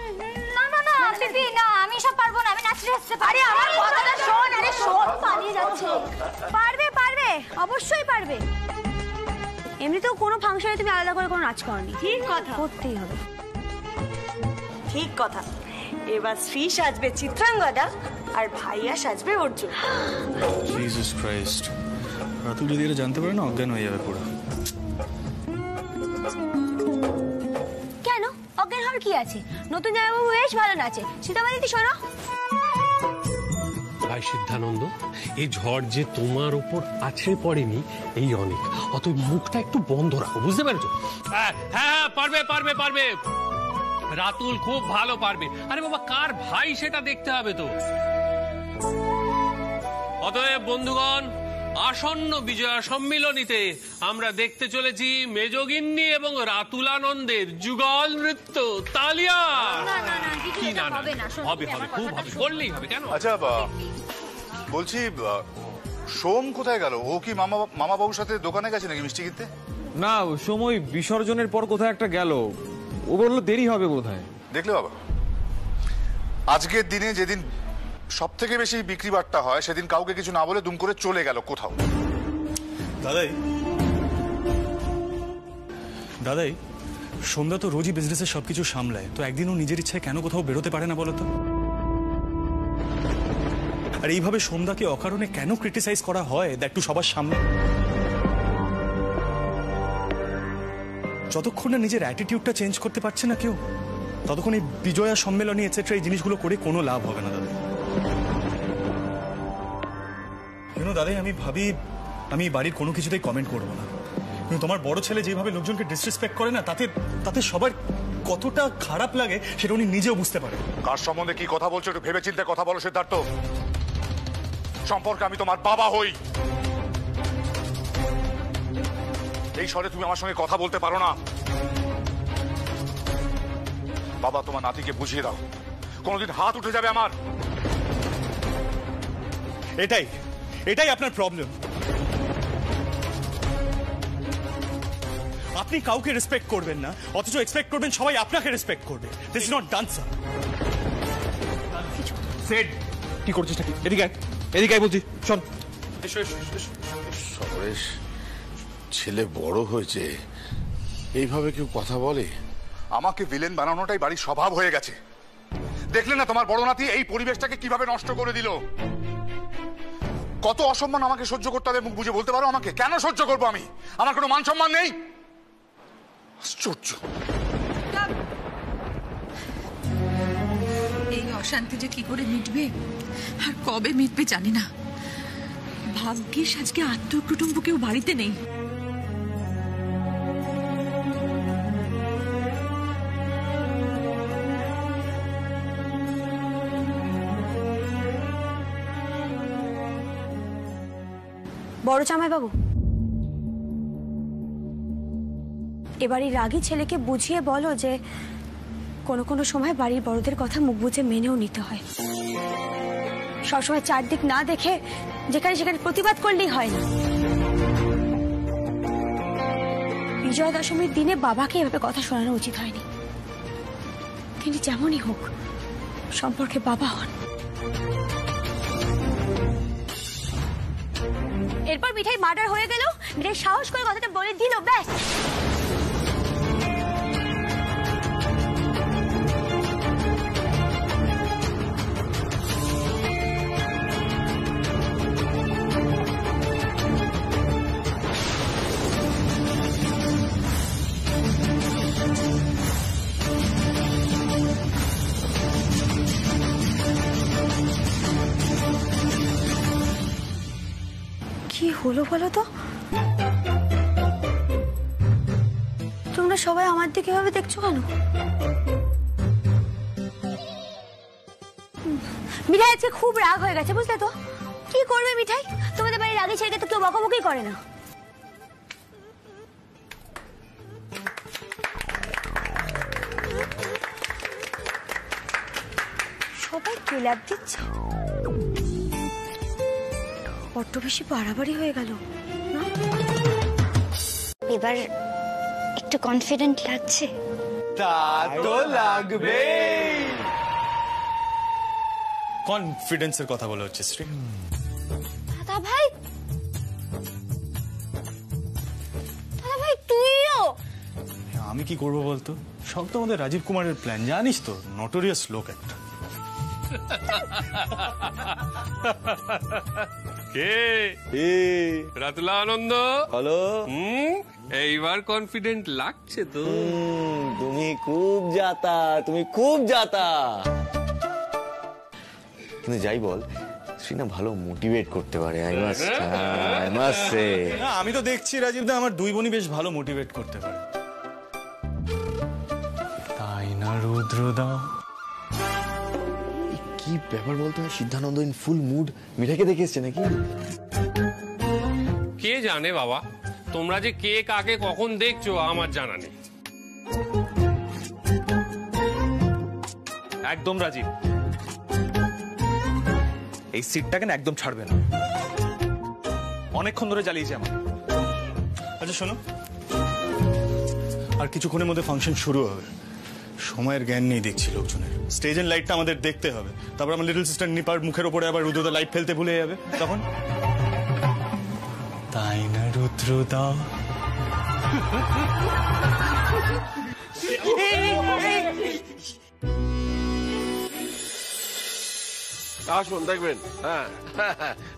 না না দিদি, না আমি সব পারবো না, আমি নাচতে আসতে পারি। আমার কথাটা শোন। আরে শোন, পালিয়ে যাচ্ছে। পারবে পারবে, অবশ্যই পারবে। এমনিতেও কোনো ফাংশনে তুমি আলাদা করে কোনো নাচ করনি। ঠিক কথা, করতেই হবে। ঠিক কথা। এবার শ্রী সাজবে চিত্রাঙ্গদা আর ভাইয়া সাজবে অর্জুন। জিসাস ক্রাইস্ট, রাতুল যদি এটা জানতে পারে না, অজ্ঞান হয়ে যাবে পুরো। কেন অজ্ঞান হওয়ার কি আছে? নতুন জামাইবাবু বেশ ভালো নাচে। সীতামা দিদি শোনো। ভাই সিদ্ধানন্দ, এই ঝড় যে তোমার উপর আছড়ে পড়েনি এই অনেক, অতএব মুখটা একটু বন্ধ রাখো, বুঝতে পারছো? হ্যাঁ পারবে পারবে পারবে, রাতুল খুব ভালো পারবে। আরে বাবা, কার ভাই সেটা দেখতে হবে তো। অতএব বন্ধুগণ, আসন্ন বিজয়া সম্মিলনীতে আমরা দেখতে চলেছি মেজগিন্নি এবং রাতুলানন্দের যুগল নৃত্য। তালিয়া। হবে হবে, খুব হবে, বললেই হবে। কেন? আচ্ছা বলছি, সোম কোথায় গেল? ও কি মামা বাবুর সাথে দোকানে গেছে নাকি মিষ্টি কিনতে? না, সময় বিসর্জনের পর কোথায় একটা গেল। ও বললো দেরি হবে বোধ হয়। দেখলে বাবা, আজকের দিনে যেদিন সব থেকে বেশি বিক্রি বাট্টা হয়, সেদিন কাউকে কিছু না বলে দুম করে চলে গেল কোথাও। দাদাই দাদাই, সন্ধ্যা তো রোজই বিজনেসের সবকিছু সামলায়, তো একদিন ও নিজের ইচ্ছায় কেন কোথাও বেরোতে পারে না বলতো? আর এইভাবে সন্ধ্যাকে অকারণে কেন ক্রিটিসাইজ করা হয় একটু সবার সামনে? যতক্ষণ না নিজের অ্যাটিটিউডটা চেঞ্জ করতে পারছে না কেউ, ততক্ষণ এই বিজয়া সম্মেলনী এটসেট্রা এই জিনিসগুলো করে কোনো লাভ হবে না দাদা। কেন দাদাই, আমি ভাবি আমি বাড়ির কোনো কিছুতেই কমেন্ট করবো না, কিন্তু তোমার বড় ছেলে যেভাবে লোকজনকে ডিসরেসপেক্ট করে না, তাতে তাতে সবার কতটা খারাপ লাগে সেটা উনি নিজেও বুঝতে পারে। কার সম্বন্ধে কি কথা বলছো একটু ভেবে চিন্তে কথা বলো সিদ্ধার্থ। সম্পর্কে আমি তোমার বাবা হই। এই স্বরে তুমি আমার সঙ্গে কথা বলতে পারো না। বাবা, তোমার নাতিকে বুঝিয়ে দাও, কোনোদিন হাত উঠে যাবে আমার। এটাই এটাই আপনার প্রবলেম। আপনি কাউকে রেসপেক্ট করবেন না, অথচ এক্সপেক্ট করবেন সবাই আপনাকে রেসপেক্ট করবে। This is not done sir. সেড, কি করছিস? এদিকে আয়, এদিকে আয় বলছি, শোন। ছেলে বড় হয়েছে, এইভাবে কেউ কথা বলে? আমাকে ভিলেন বানানোটাই বাড়ির স্বভাব হয়ে গেছে। দেখলে না তোমার বড় নাতি এই পরিবেশটাকে কিভাবে নষ্ট করে দিল। কত অসম্মান আমাকে সহ্য করতে হবে, মুখ বুঝে বলতে পারো আমাকে? কেন সহ্য করবো আমি? আমার কোনো মান সম্মান নেই? আশ্চর্য। এই অশান্তি যে কি করে মিটবে আর কবে মিটবে জানি না। ভাগ্যিস আজকে আত্মকুটুম্ব কেউ বাড়িতে নেই। বড় জামাইবাবু, এবারই রাগী ছেলেকে বুঝিয়ে বলো যে কোনো কোনো সময় বাড়ির বড়দের কথা মুখ বুঝে মেনেও নিতে হয়। সবসময় চারদিক না দেখে যেখানে সেখানে প্রতিবাদ করলেই হয় না। বিজয়া দশমীর দিনে বাবাকে এভাবে কথা শোনানো উচিত হয়নি, কিন্তু যেমনই হোক সম্পর্কে বাবা হন। এরপর মিঠাই মার্ডার হয়ে গেল, মিঠাই সাহস করে কথাটা বলে দিল, ব্যাস। বলো বলো তো, তোমরা সবাই আমার দিকে এভাবে দেখছো কেন? মিঠাই আজকে খুব রাগ হয়ে গেছে, বুঝলে তো? কি করবে মিঠাই, তোমাদের বাড়ির রাগী ছেলেকে তো কেউ বকাবকি করে না। সবাই কেলাপ দিচ্ছে, বড্ড বেশি বাড়াবাড়ি হয়ে গেল। এবার একটু কনফিডেন্ট লাগছে। তা তো লাগবে। কনফিডেন্সের কথা বলে হচ্ছে শ্রী। দাদা ভাই, দাদা ভাই তুইও। আমি কি করবো বলতো, সব তো আমাদের রাজীব কুমারের প্ল্যান, জানিস তো? নটোরিয়াস লোক একটা। রাতলা আনন্দ, হ্যালো। এইবার কনফিডেন্ট লাগছে তো? তুমি খুব যাতা, তুমি খুব যাতা। কিন্তু যাই বল, শ্রীনা ভালো মোটিভেট করতে পারে। আমি তো দেখছি রাজীব দা, আমার দুই বোনই বেশ ভালো মোটিভেট করতে পারে, তাই না রুদ্রদা? কি ব্যাপার বলতো, সিদ্ধানন্দ ইন ফুল মুড মিঠাকে দেখে এসছে নাকি? কে জানে বাবা, তোমরা যে কে কাকে কখন দেখছো আমার জানা নেই। একদম রাজীব এই সিটটাকে না একদম ছাড়বে না, অনেকক্ষণ ধরে জ্বালিয়েছে আমার। আচ্ছা শোনো, আর কিছুক্ষণের মধ্যে ফাংশন শুরু হবে, সময়ের জ্ঞান নেই দেখছি লোকজনের। স্টেজ এন্ড লাইটটা আমাদের দেখতে হবে, তারপর আমার লিটল সিস্টার নিপার মুখের উপরে আবার রুদ্রদা লাইট ফেলতে ভুলে যাবে তখন, তাই না রুদ্রদা? আসুন দেখবেন। হ্যাঁ,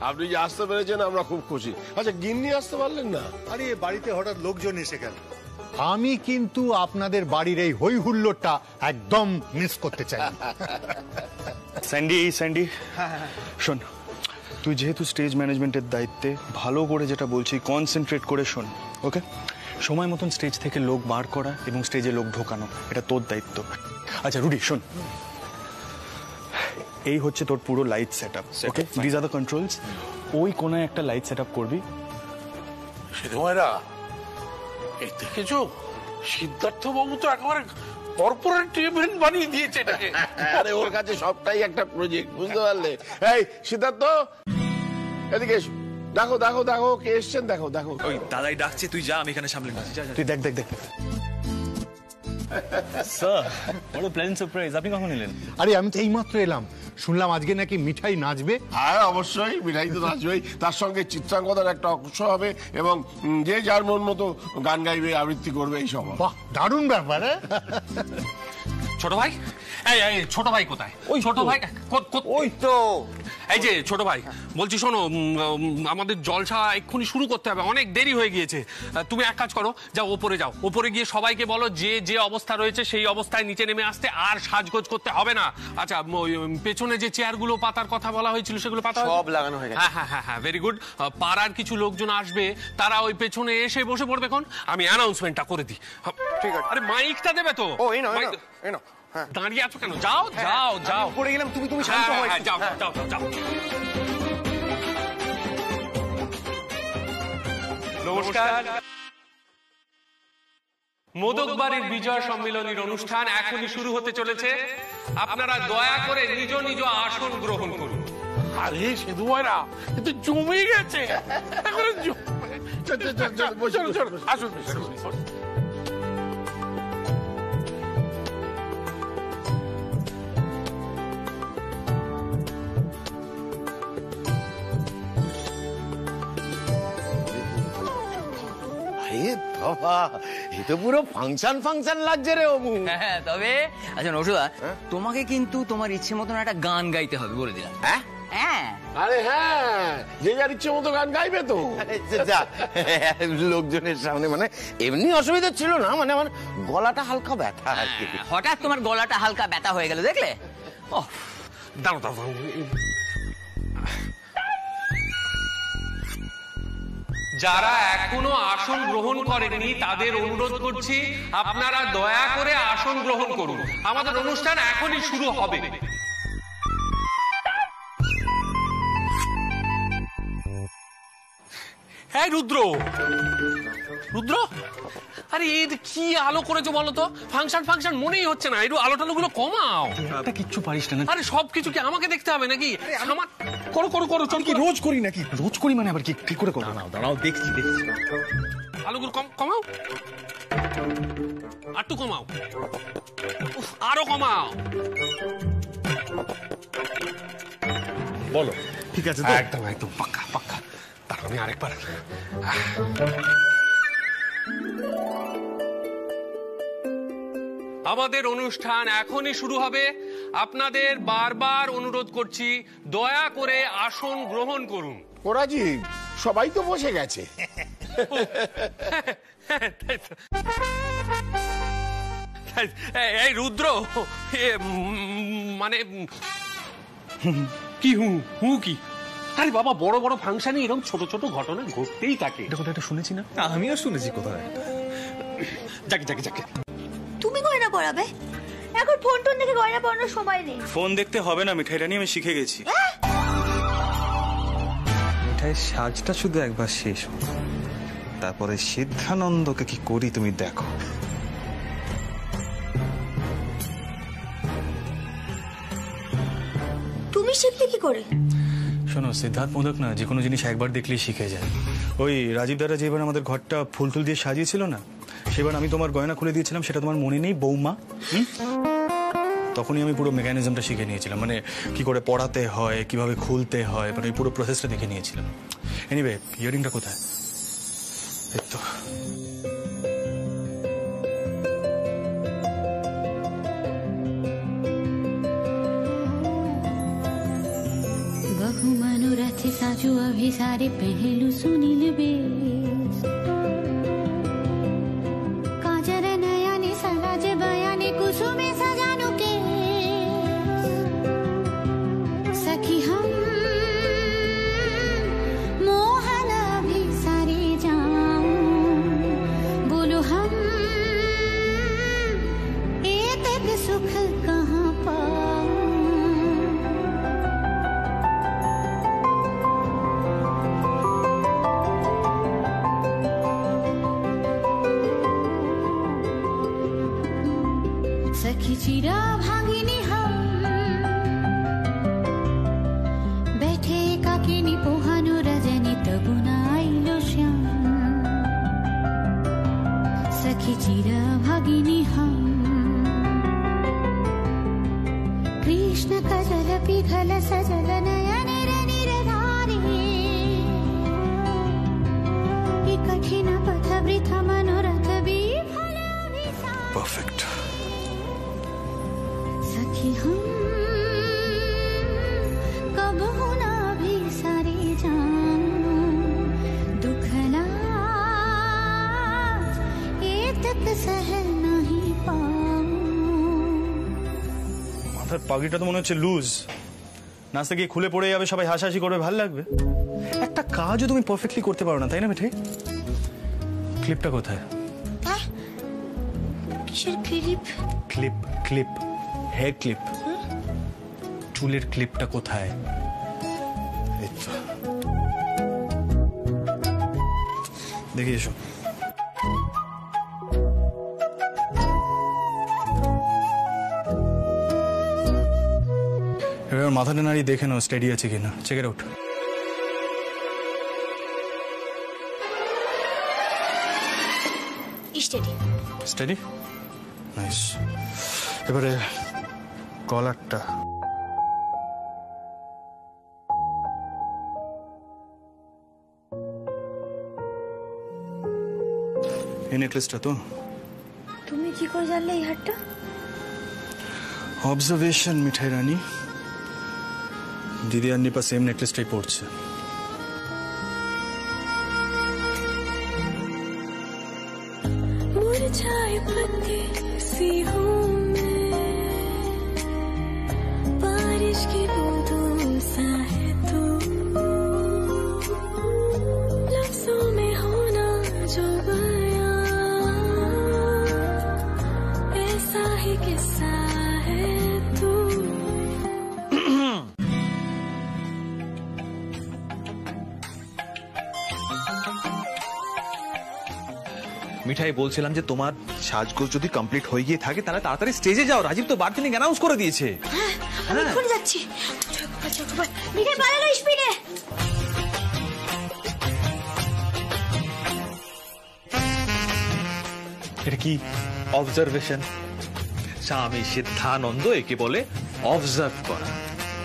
আপনি যে আসতে পেরেছেন আমরা খুব খুশি। আচ্ছা গিন্নি আসতে পারলেন না? আরে বাড়িতে হঠাৎ লোকজন এসে গেল। আমি কিন্তু আপনাদের বাড়ির এই হই হুল্লোড়টা একদম মিস করতে চাই। স্যান্ডি, স্যান্ডি শোন, তুই যেহেতু স্টেজ ম্যানেজমেন্টের দায়িত্বে, ভালো করে যেটা বলছি কনসেন্ট্রেট করে শোন, ওকে? সময় মতন স্টেজ থেকে লোক বার করা এবং স্টেজে লোক ঢোকানো, এটা তোর দায়িত্ব। আচ্ছা রুডি শোন, এই হচ্ছে তোর পুরো light set up, okay? This are the controls. ওই কোনায় একটা লাইট সেট আপ করবি। সেরা দেখেছো, সিদ্ধার্থ বাবু তো একেবারে কর্পোরেট ইভেন্ট বানিয়ে দিয়েছে এটাকে। আরে ওর কাছে সবটাই একটা প্রজেক্ট, বুঝতে পারলে? এই সিদ্ধার্থ এদিকে এসো, দেখো দেখো দেখো কে এসছেন, দেখো দেখো। ওই দাদাই ডাকছে, তুই যা, আমি এখানে সামলে নিচ্ছি। তুই দেখ দেখ দেখ Sir, what a pleasant surprise. Apni kokhon nilen? Are ami to ei matro elam. Shunlam ajke naki Mithai najbe. Hare obosshoi Mithai to najbei. Tar songe Chitrangada ekta okkosho hobe ebong je jar mon moto gaan gaibe abritti korbe ei somoy. Bah, darun byapar e. Choto bhai? Ei, choto bhai kothay? Oi choto bhai kot oi to. এই যে ছোট ভাই বলছি শোনো আমাদের জলসা এক্ষুনি শুরু করতে হবে অনেক দেরি হয়ে গিয়েছে তুমি এক কাজ করো যাও উপরে যাও উপরে গিয়ে সবাইকে বলো যে যে অবস্থা রয়েছে সেই অবস্থায় নিচে নেমে আসতে আর সাজগোজ করতে হবে না আচ্ছা পেছনে যে চেয়ারগুলো পাতার কথা বলা হয়েছিল সেগুলো পাতা সব লাগানো হয়ে গেছে হ্যাঁ হ্যাঁ হ্যাঁ ভেরি গুড পাড়ার কিছু লোকজন আসবে তারা ওই পেছনে এসে বসে পড়বে কোন আমি অ্যানাউন্সমেন্টটা করে দিই ঠিক আছে আরে মাইকটা দেবে তো ও এই না এই না দাঁড়িয়ে আছো কেন যাও যাও যাও পড়ে গেলাম তুমি তুমি শান্ত হও যাও যাও যাও নমস্কার মোদক বাড়ির বিজয় সম্মেলনের অনুষ্ঠান এখনই শুরু হতে চলেছে আপনারা দয়া করে নিজ নিজ আসন গ্রহণ করুন আরে সিধু ভাইরা এত জমে গেছে এখন চল আসুন তোমাকে কিন্তু তোমার ইচ্ছে মতন একটা গান গাইতে হবে বলে দিলাম হ্যাঁ হ্যাঁ আরে হ্যাঁ যে যার ইচ্ছে মতো গান গাইবে তো লোকজনের সামনে মানে এমনি অসুবিধা ছিল না মানে আমার গলাটা হালকা ব্যথা হঠাৎ তোমার গলাটা হালকা ব্যথা হয়ে গেল দেখলে ওহ দাঁড়াও দাঁড়াও যারা এখনো আসন গ্রহণ করেননি তাদের অনুরোধ করছি আপনারা দয়া করে আসন গ্রহণ করুন আমাদের অনুষ্ঠান এখনই শুরু হবে হ্যাঁ রুদ্র রুদ্র আরে এর কি আলো করেছো বলো তো ফাংশন ফাংশন মনেই হচ্ছে না একটু আলো টালোগুলো কমাও এটা কিচ্ছু পারিস না আরে সবকিছু কি আমাকে দেখতে হবে নাকি আমার করো করো করো চল কি রোজ করি নাকি রোজ করি মানে আবার কি ঠিক করে করো না দাঁড়াও দেখছি দেখছি আলোগুলো কমাও আরটু কমাও আরো কমাও বলো ঠিক আছে তো একদম একদম পাক্কা পাক্কা দাঁড়াও আমি আরেকবার আমাদের অনুষ্ঠান এখনই শুরু হবে আপনাদের বারবার অনুরোধ করছি দয়া করে আসন গ্রহণ করুন ওরাজি সবাই তো বসে গেছে এই রুদ্র মানে কি হু হু কি আরে বাবা বড় বড় ফাংশনে এরকম ছোট ছোট ঘটনা ঘটতেই থাকে এটা কোথায় একটা শুনেছি না আমিও শুনেছি কোথায় যাকে যাকে যাকে তুমি গয়না পরাবে এখন ফোন টোন দেখে গয়না পরানোর সময় নেই ফোন দেখতে হবে না মিঠাই রানী আমি শিখে গেছি মিঠাই সাজটা শুধু একবার শেষ তারপরে সিদ্ধানন্দকে কি করি তুমি দেখো তুমি শিখতে কি করে শোনো সিদ্ধার্থ মোদক না যে কোনো জিনিস একবার দেখলেই শিখে যায় ওই রাজীব দাদা যেবার আমাদের ঘরটা ফুল টুল দিয়ে সাজিয়েছিল না সেবার আমি তোমার গয়না খুলে দিয়েছিলাম সেটা তোমার মনে নেই বৌমা তখনই আমি পুরো মেকানিজমটা শিখে নিয়েছিলাম মানে কি করে পড়াতে হয় কিভাবে খুলতে হয় মানে পুরো প্রসেসটা দেখে নিয়েছিলাম এনিওয়ে ইয়ারিংটা কোথায় এতো বহু মনোরথে সাজু অভিসারে পেহেলু সুনীল বেশ चिरा भागिनी हम विठल सजल नयन निरधारे कठिन पथ वृथ मनोरथ विफल परफेक्ट सखी हम कबहु ना बिसरे जाऊं दुखला एतक सह नहीं पाऊं माथार पागड़िटा तो मने होच्छे लूज नाचते गিয়ে खुले पड़े जाबे सबाई हासाहासि करबे भालो लागबे একটা কাজও তুমি পারফেক্টলি করতে পারো না তাই না মিঠাই ক্লিপটা কোথায় হ্যাঁ কিসের clip clip clip hair clip চুলের ক্লিপটা কোথায় দেখি এসো এবার মাথাটা নাড়ি দেখে নাও স্টেডি আছে কিনা check it out Steady? Nice. এবারে কলারটা এই নেকলেসটা তো তুমি কি করে জানলে এই হারটা অবজারভেশন মিঠাই রানী দিদি আন্নি পা সেম নেকলেসটাই পড়ছে बारिश की बूंदों सा है तू लफ्जों में होना जो बया ऐसा ही किस्सा है तू মিঠাই বলছিলাম যে তোমার সাজগোজ যদি কমপ্লিট হয়ে গিয়ে থাকে তাহলে তাড়াতাড়ি স্টেজে যাও রাজীব তো বারদিনে অ্যানাউন্স করে দিয়েছে হ্যাঁ এখন যাচ্ছি মিঠাই পালালো স্পিডে এটা কি অবজারভেশন স্বামী সিদ্ধানন্দ একে বলে অবজার্ভ করা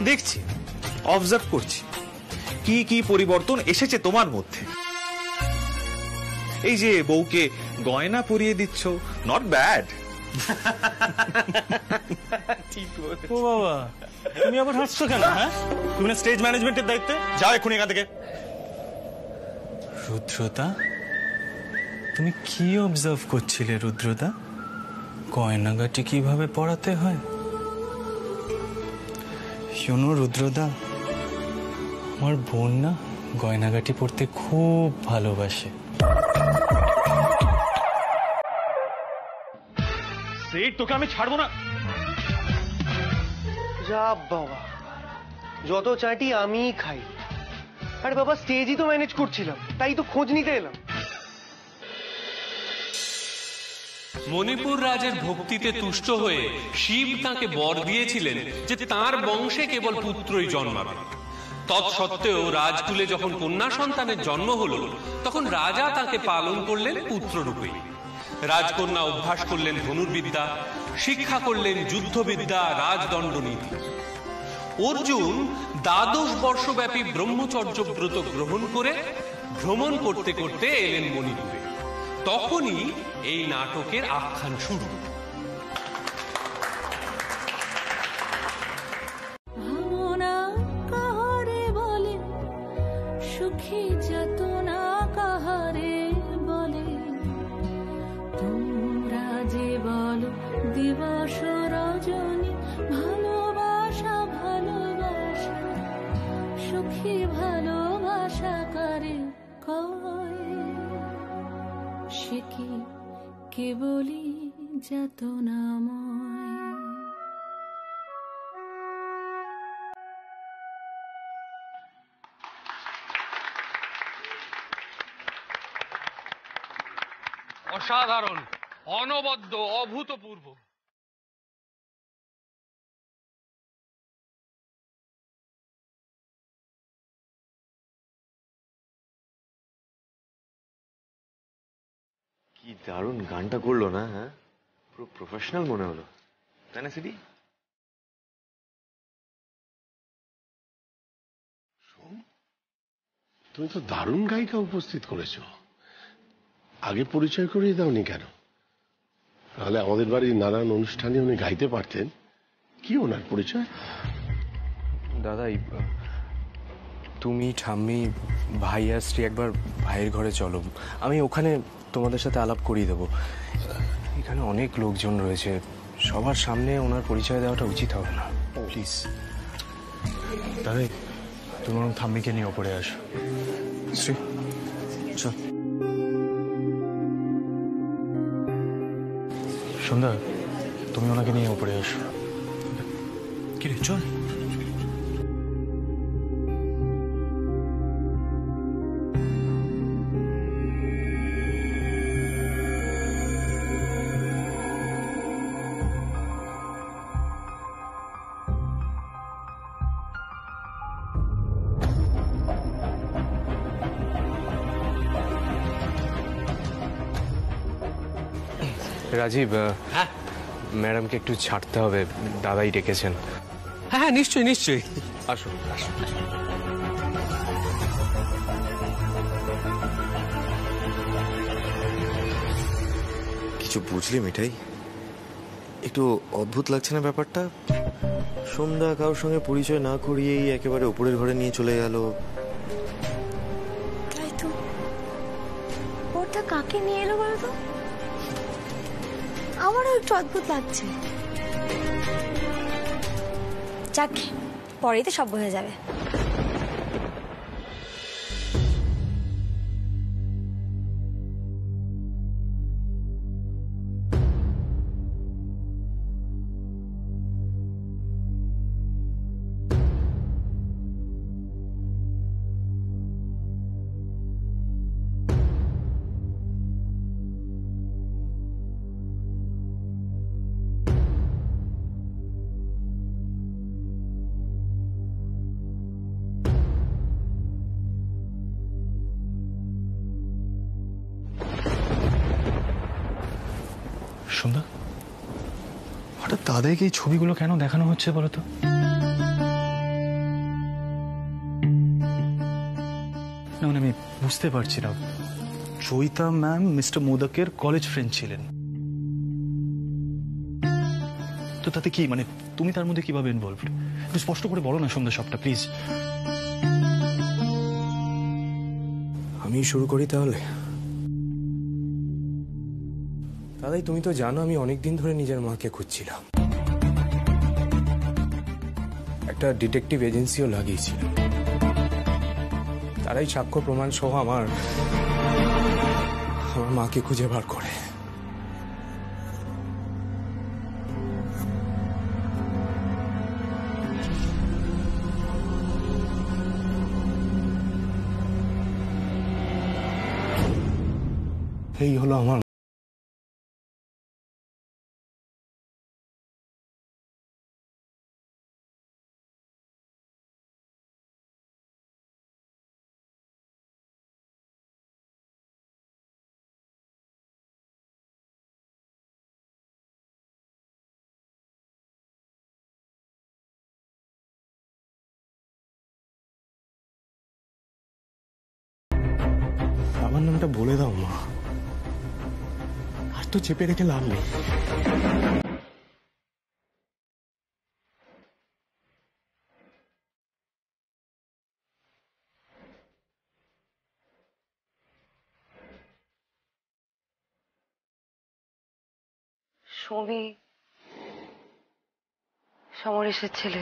দেখছি অবজার্ভ করছি কি কি পরিবর্তন এসেছে তোমার মধ্যে এই যে বউকে গয়না পরিয়ে দিচ্ছ নট ব্যাড ঠিক ও বাবা তুমি আবার হাসছো কেন হ্যাঁ তুমি না স্টেজ ম্যানেজমেন্টের দায়িত্বে যাও এখনই এখান থেকে রুদ্রতা তুমি কি অবজার্ভ করছিলে রুদ্রতা গয়নাগাটি কিভাবে পড়াতে হয় শোনো রুদ্রতা আমার বোন না গয়নাগাটি পড়তে খুব ভালোবাসে सेठ तो क्या मैं छाड़ दो ना जा बाबा जो तो चाटी आमी ही खाई अरे बाबा स्टेज ही तो मैनेज करছিলাম তাই তো খোঁজ নিতে এলাম মণিপুর রাজের ভক্তিতে তুষ্ট হয়ে শিব তাকে বর দিয়েছিলেন যে তার বংশে কেবল পুত্রই জন্মাবে তৎসত্ত্বেও রাজকুলে যখন কন্যা সন্তানের জন্ম হলো তখন রাজা তাকে পালন করলেন পুত্র রূপে রাজকন্যা অভ্যাস করলেন ধনুর্বিদ্যা শিক্ষা করলেন যুদ্ধবিদ্যা রাজদণ্ডনীতি অর্জুন ১২ বর্ষব্যাপী ব্রহ্মচর্য ব্রত গ্রহণ করে ভ্রমণ করতে করতে এলেন মণিপুরে তখনই এই নাটকের আখ্যান শুরু অসাধারণ অনবদ্য অভূতপূর্ব কি দারুণ গানটা করলো না হ্যাঁ পুরো প্রফেশনাল মনে হলো তাই না সিডি তুমি তো দারুণ গায়িকা উপস্থিত করেছো, আগে পরিচয় করিয়ে দাওনি কেন? তাহলে আমাদের বাড়ির নানান অনুষ্ঠানে উনি গাইতে পারতেন, কি ওনার পরিচয়? দাদা, তুমি, ঠাম্মি, ভাই আর স্ত্রী একবার ভাইয়ের ঘরে চলো, আমি ওখানে তোমাদের সাথে আলাপ করিয়ে দেবো। এখানে অনেক লোকজন রয়েছে, সবার সামনে ওনার পরিচয় দেওয়াটা উচিত হবে না। প্লিজ দাদা, তোমার ঠাম্মিকে নিয়ে ওপরে আসো। শ্রী, চল। সন্ধ্যা, তুমি ওনাকে নিয়ে ওপরে আসো। কি রে, চল। রাজীব, ম্যাডামকে একটু ছাড়তে হবে, দাদাই ডেকেছেন। হ্যাঁ হ্যাঁ, নিশ্চয়ই নিশ্চয়ই, আসুন আসুন। কিছু বুঝলি মিঠাই? একটু অদ্ভুত লাগছে না ব্যাপারটা? সন্ধ্যা কারোর সঙ্গে পরিচয় না করিয়েই একেবারে উপরের ঘরে নিয়ে চলে গেল। ওটা কাকে নিয়ে এলো বলো তো? আমারও একটু অদ্ভুত লাগছে। যাক, পরেই তো সব হয়ে যাবে। সন্ধ্যা, হঠাৎ তাদেরকে এই ছবিগুলো কেন দেখানো হচ্ছে বলতো? না, আমি বুঝতে পারছি না। চৈতা ম্যাম মিস্টার মোদাকের কলেজ ফ্রেন্ড ছিলেন তো, তাতে কি মানে তুমি তার মধ্যে কিভাবে ইনভলভড? স্পষ্ট করে বলো না সন্ধ্যা সবটা, প্লিজ। আমি শুরু করি তাহলে। দাদাই, তুমি তো জানো আমি অনেকদিন ধরে নিজের মাকে খুঁজছিলাম, একটা ডিটেকটিভ এজেন্সিও লাগিয়েছিলাম। তারাই সাক্ষ্য প্রমাণ সহ আমার মাকে খুঁজে বার করে। এই হলো আমার নামটা। বলে দাও মা, আর তো চেপে রেখে লাভ নেই। সবই সমরেশের ছেলে।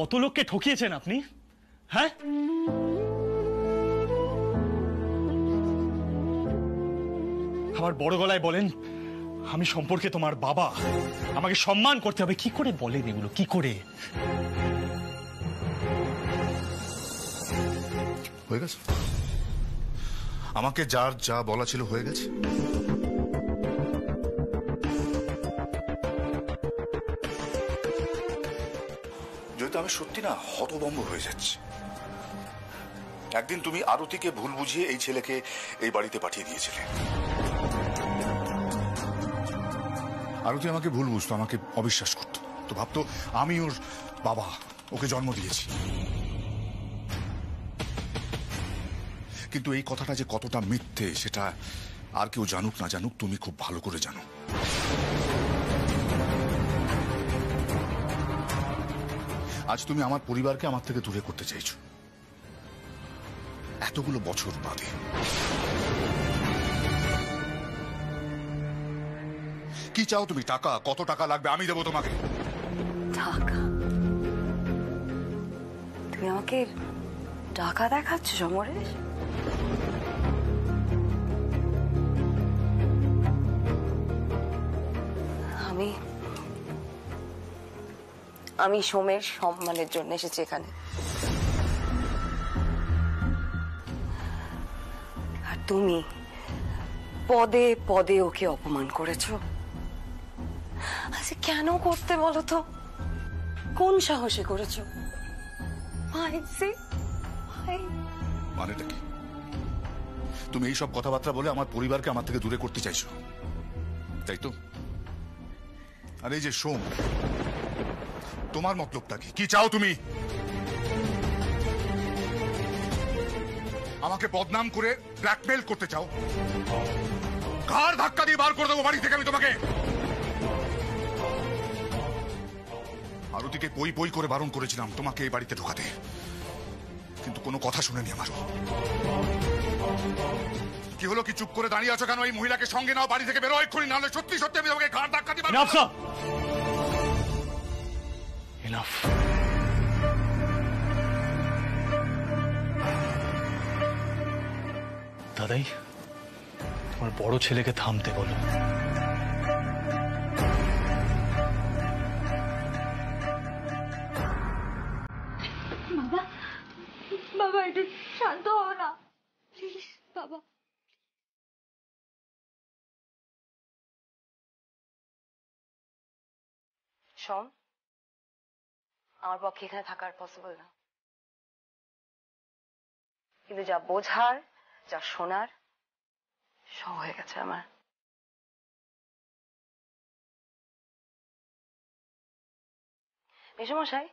কত লোককে ঠকিয়েছেন আপনি। হ্যাঁ, আমার বড় গলায় বলেন আমি সম্পর্কে তোমার বাবা, আমাকে সম্মান করতে হবে, কি করে বলেন এগুলো, কি করে? হয়ে গেছে, আমাকে যার যা বলা ছিল হয়ে গেছে। যেহেতু আমি সত্যি না হতভম্ব হয়ে যাচ্ছি। একদিন তুমি আরতিকে ভুল বুঝিয়ে এই ছেলেকে এই বাড়িতে পাঠিয়ে দিয়েছিলে। আরতি আমাকে ভুল বুঝতো, আমাকে অবিশ্বাস করতো, তো ভাবতো আমি ওর বাবা, ওকে জন্ম দিয়েছি। কিন্তু এই কথাটা যে কতটা মিথ্যে সেটা আর কেউ জানুক না জানুক তুমি খুব ভালো করে জানো। আজ তুমি আমার পরিবারকে আমার থেকে দূরে করতে চাইছো, এতগুলো বছর বাদে। কি চাও তুমি? টাকা? কত টাকা লাগবে আমি দেবো তোমাকে। টাকা? তুমি আমাকে টাকা দেখাচ্ছ সমরেশ? আমি সোমের সম্মানের জন্য এসেছি এখানে, আর তুমি পদে পদে ওকে অপমান করেছো। আচ্ছা কেন করতে বলো তো? কোন সাহসে করেছো? মানেটা কি? তুমি এইসব কথাবার্তা বলে আমার পরিবারকে আমার থেকে দূরে করতে চাইছো, তাই তো? আর এই যে সোম, তোমার মতলবটা কি? কি চাও তুমি? আমাকে বদনাম করে ব্ল্যাকমেল করতে চাও? ঘাড় ধাক্কা দিয়ে বার করে দেবো বাড়ি থেকে আমি তোমাকে। আরতিকে পই পই করে বারণ করেছিলাম তোমাকে এই বাড়িতে ঢোকাতে, কিন্তু কোনো কথা শুনেনি আমার। কি হলো? কি চুপ করে দাঁড়িয়ে আছো কেন? এই মহিলাকে সঙ্গে নাও, বাড়ি থেকে বেরো এক্ষুনি, নাহলে সত্যি সত্যি আমি তোমাকে ঘাড় ধাক্কা দিয়ে। Enough. দাদাই, তোমার বড় ছেলেকে থামতে বলো। বাবা, বাবা একটু শান্ত হও না প্লিজ বাবা। শোন, আমার পক্ষে এখানে থাকা আর পসিবল না, কিন্তু যা বোঝার যা শোনার সব হয়ে গেছে আমার। মেসোমশাই,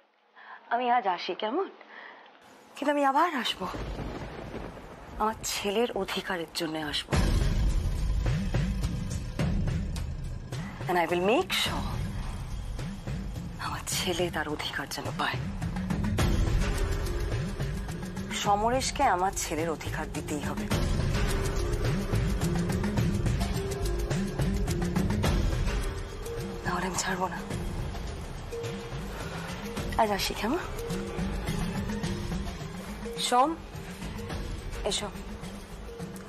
আমি আজ আসি কেমন? কিন্তু আমি আবার আসবো, আমার ছেলের অধিকারের জন্য আসবো। And I will make sure আমার ছেলে তার অধিকার যেন পায়। সমরেশকে আমার ছেলের অধিকার দিতেই হবে। তাহলে আমি ছাড়বো না। আজ আসি কেমন? সোম এসো,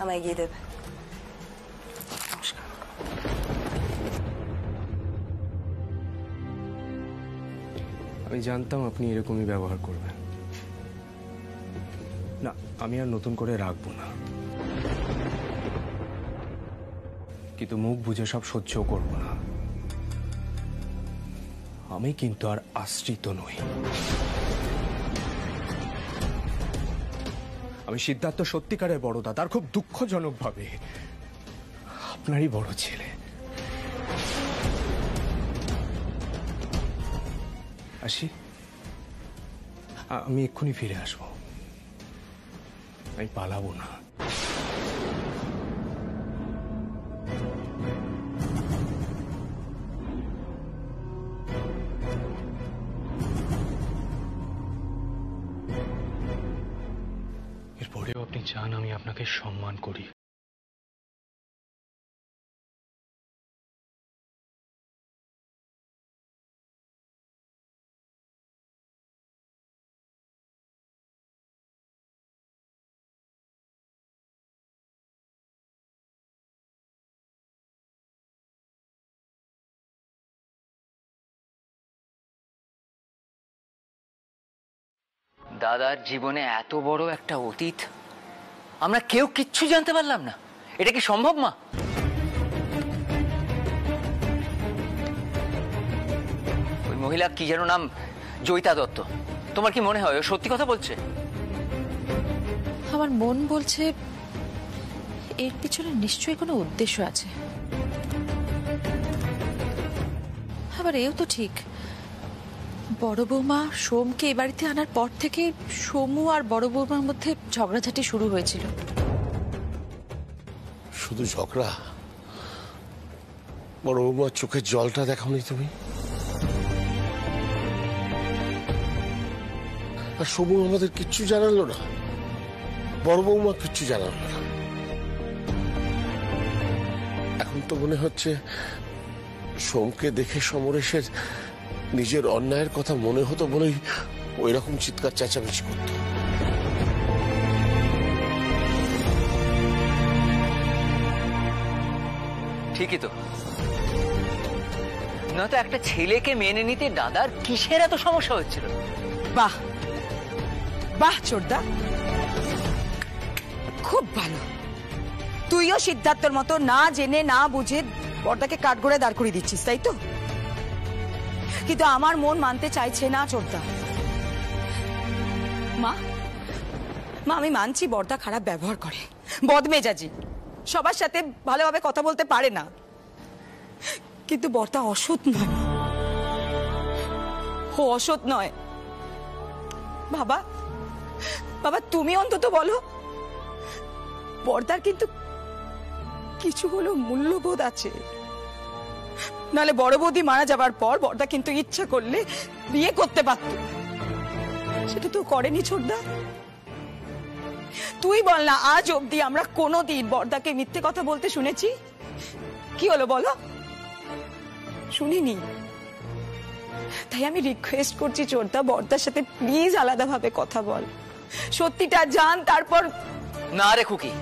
আমায় এগিয়ে দেবে। আমি জানতাম আপনি এরকমই ব্যবহার করবেন। না, আমি আর নতুন করে রাখব না, কিন্তু মুখ বুঝে সব সহ্য করব না। আমি কিন্তু আর আশ্রিত নই। আমি সিদ্ধার্থ সত্যিকারের বড় দাদা, আর খুব দুঃখজনকভাবে আপনারই বড় ছেলে। আসি, আমি এক্ষুনি ফিরে আসবো, আমি পালাবো না। এরপরেও আপনি চান আমি আপনাকে সম্মান করি। দাদার জীবনে এত বড় একটা অতীত আমরা কেউ কিচ্ছু জানতে পারলাম না, এটা কি সম্ভব মা? ওই মহিলা কি যেন নাম, জয়িতা দত্ত, তোমার কি মনে হয় ও সত্যি কথা বলছে? আমার মন বলছে এর পিছনে নিশ্চয়ই কোনো উদ্দেশ্য আছে। আবার এও তো ঠিক, বড় বৌমা সোমকে এ বাড়িতে আনার পর থেকে সোমু আর বড় বৌমার মধ্যে ঝগড়াঝাটি শুরু হয়েছিল। শুধু ঝগড়া? বড় বৌমার চোখের জলটা দেখাওনি তুমি? আর সোমু আমাদের কিচ্ছু জানালো না, বড় বৌমা কিচ্ছু জানালো না। এখন তো মনে হচ্ছে সোমকে দেখে সমরেশের নিজের অন্যায়ের কথা মনে হতো বলেই ওই রকম চিৎকার চেঁচামেচি করত। ঠিকই তো, নয়তো একটা ছেলেকে মেনে নিতে দাদার কিসের এত সমস্যা হচ্ছিল? বাহ বাহ চোরদা, খুব ভালো। তুইও সিদ্ধার্থর মতো না জেনে না বুঝে বড়দাকে কাঠগড়ায় দাঁড় করিয়ে দিচ্ছিস, তাই তো? কিন্তু আমার মন মানতে চাইছে না চোরদা। মা মা, আমি মানছি বড়দা খারাপ ব্যবহার করে, বদমেজাজি, সবার সাথে ভালোভাবে কথা বলতে পারে না, কিন্তু বড়দা অসৎ নয়, ও অসৎ নয়। বাবা বাবা, তুমি অন্তত বলো বড়দার কিন্তু কিছু হলো মূল্যবোধ আছে, নাহলে বড় বৌদি মারা যাবার পর বড়দা কিন্তু ইচ্ছা করলে বিয়ে করতে পারত, সেটা তো করেনি ছোটদা। তুই বল না আজ অবধি আমরা কোনোদিন বড়দাকে মিথ্যে কথা বলতে শুনেছি? কি হলো বলো, শুনিনি। তাই আমি রিকোয়েস্ট করছি ছোটদা, বড়দার সাথে প্লিজ আলাদাভাবে কথা বল, সত্যিটা জান, তারপর। না রে খুকি,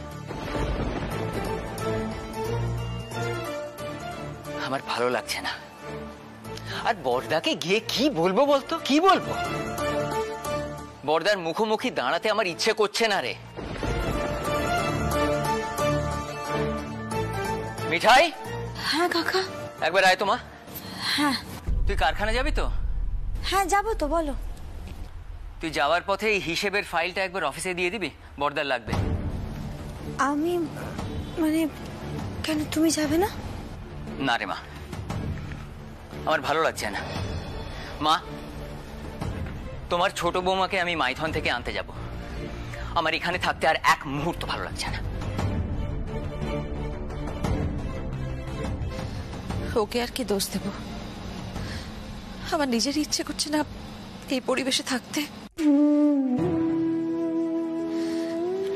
আমার ভালো লাগছে না। আর বড়দাকে গিয়ে কি বলবো বলতো, কি বলবো? বড়দার মুখোমুখি দাঁড়াতে আমার ইচ্ছে করছে না রে। মিঠাই। হ্যাঁ কাকা। একবার আয় তো মা। হ্যাঁ। তুই কারখানা যাবি তো? হ্যাঁ যাবো তো, বলো। তুই যাওয়ার পথে এই হিসেবের ফাইলটা একবার অফিসে দিয়ে দিবি, বড়দার লাগবে। আমি মানে কেন, তুমি যাবে না? না রে মা, আমার ভালো লাগছে না। মা, তোমার ছোট বৌমাকে আমি মাইথন থেকে আনতে যাব, আমার এখানে থাকতে আর এক মুহূর্ত ভালো লাগছে না। ওকে আর কি দোষ দেব, আমার নিজের ইচ্ছে করছে না এই পরিবেশে থাকতে।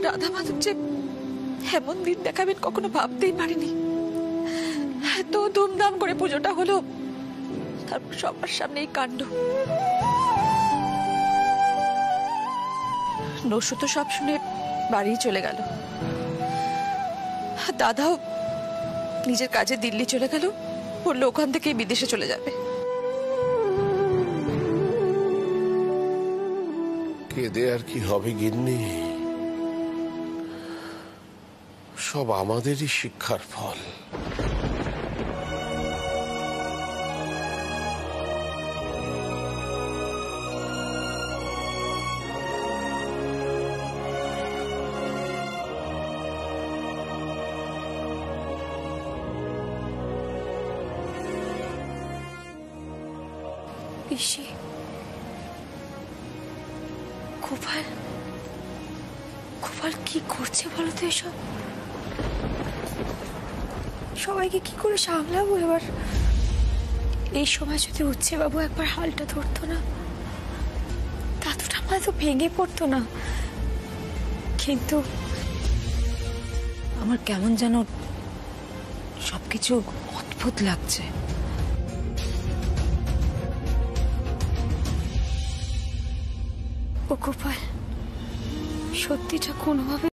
রাধা মাধব যে এমন দিন দেখাবেন কখনো ভাবতেই পারিনি। এত ধুমধাম করে পুজোটা হলো, তারপর সবার সামনে এই কাণ্ড। নসু তো সব শুনে বাড়ি চলে গেল, দাদাও নিজের কাজে দিল্লি চলে গেল, বললো ওখান থেকে বিদেশে চলে যাবে। কেঁদে আর কি হবে গিন্নি, সব আমাদেরই শিক্ষার ফল। পিসি গোপাল, গোপাল কি করছে বলতো এসব? সবাইকে কি করে সামলাবো এবার? এই সময় যদি উচ্ছে বাবু একবার হালটা ধরতো না, দাদু ঠাম্মা তো ভেঙে পড়তো না। কিন্তু আমার কেমন যেন সবকিছু অদ্ভুত লাগছে। ও গোপাল, সত্যিটা কোনোভাবে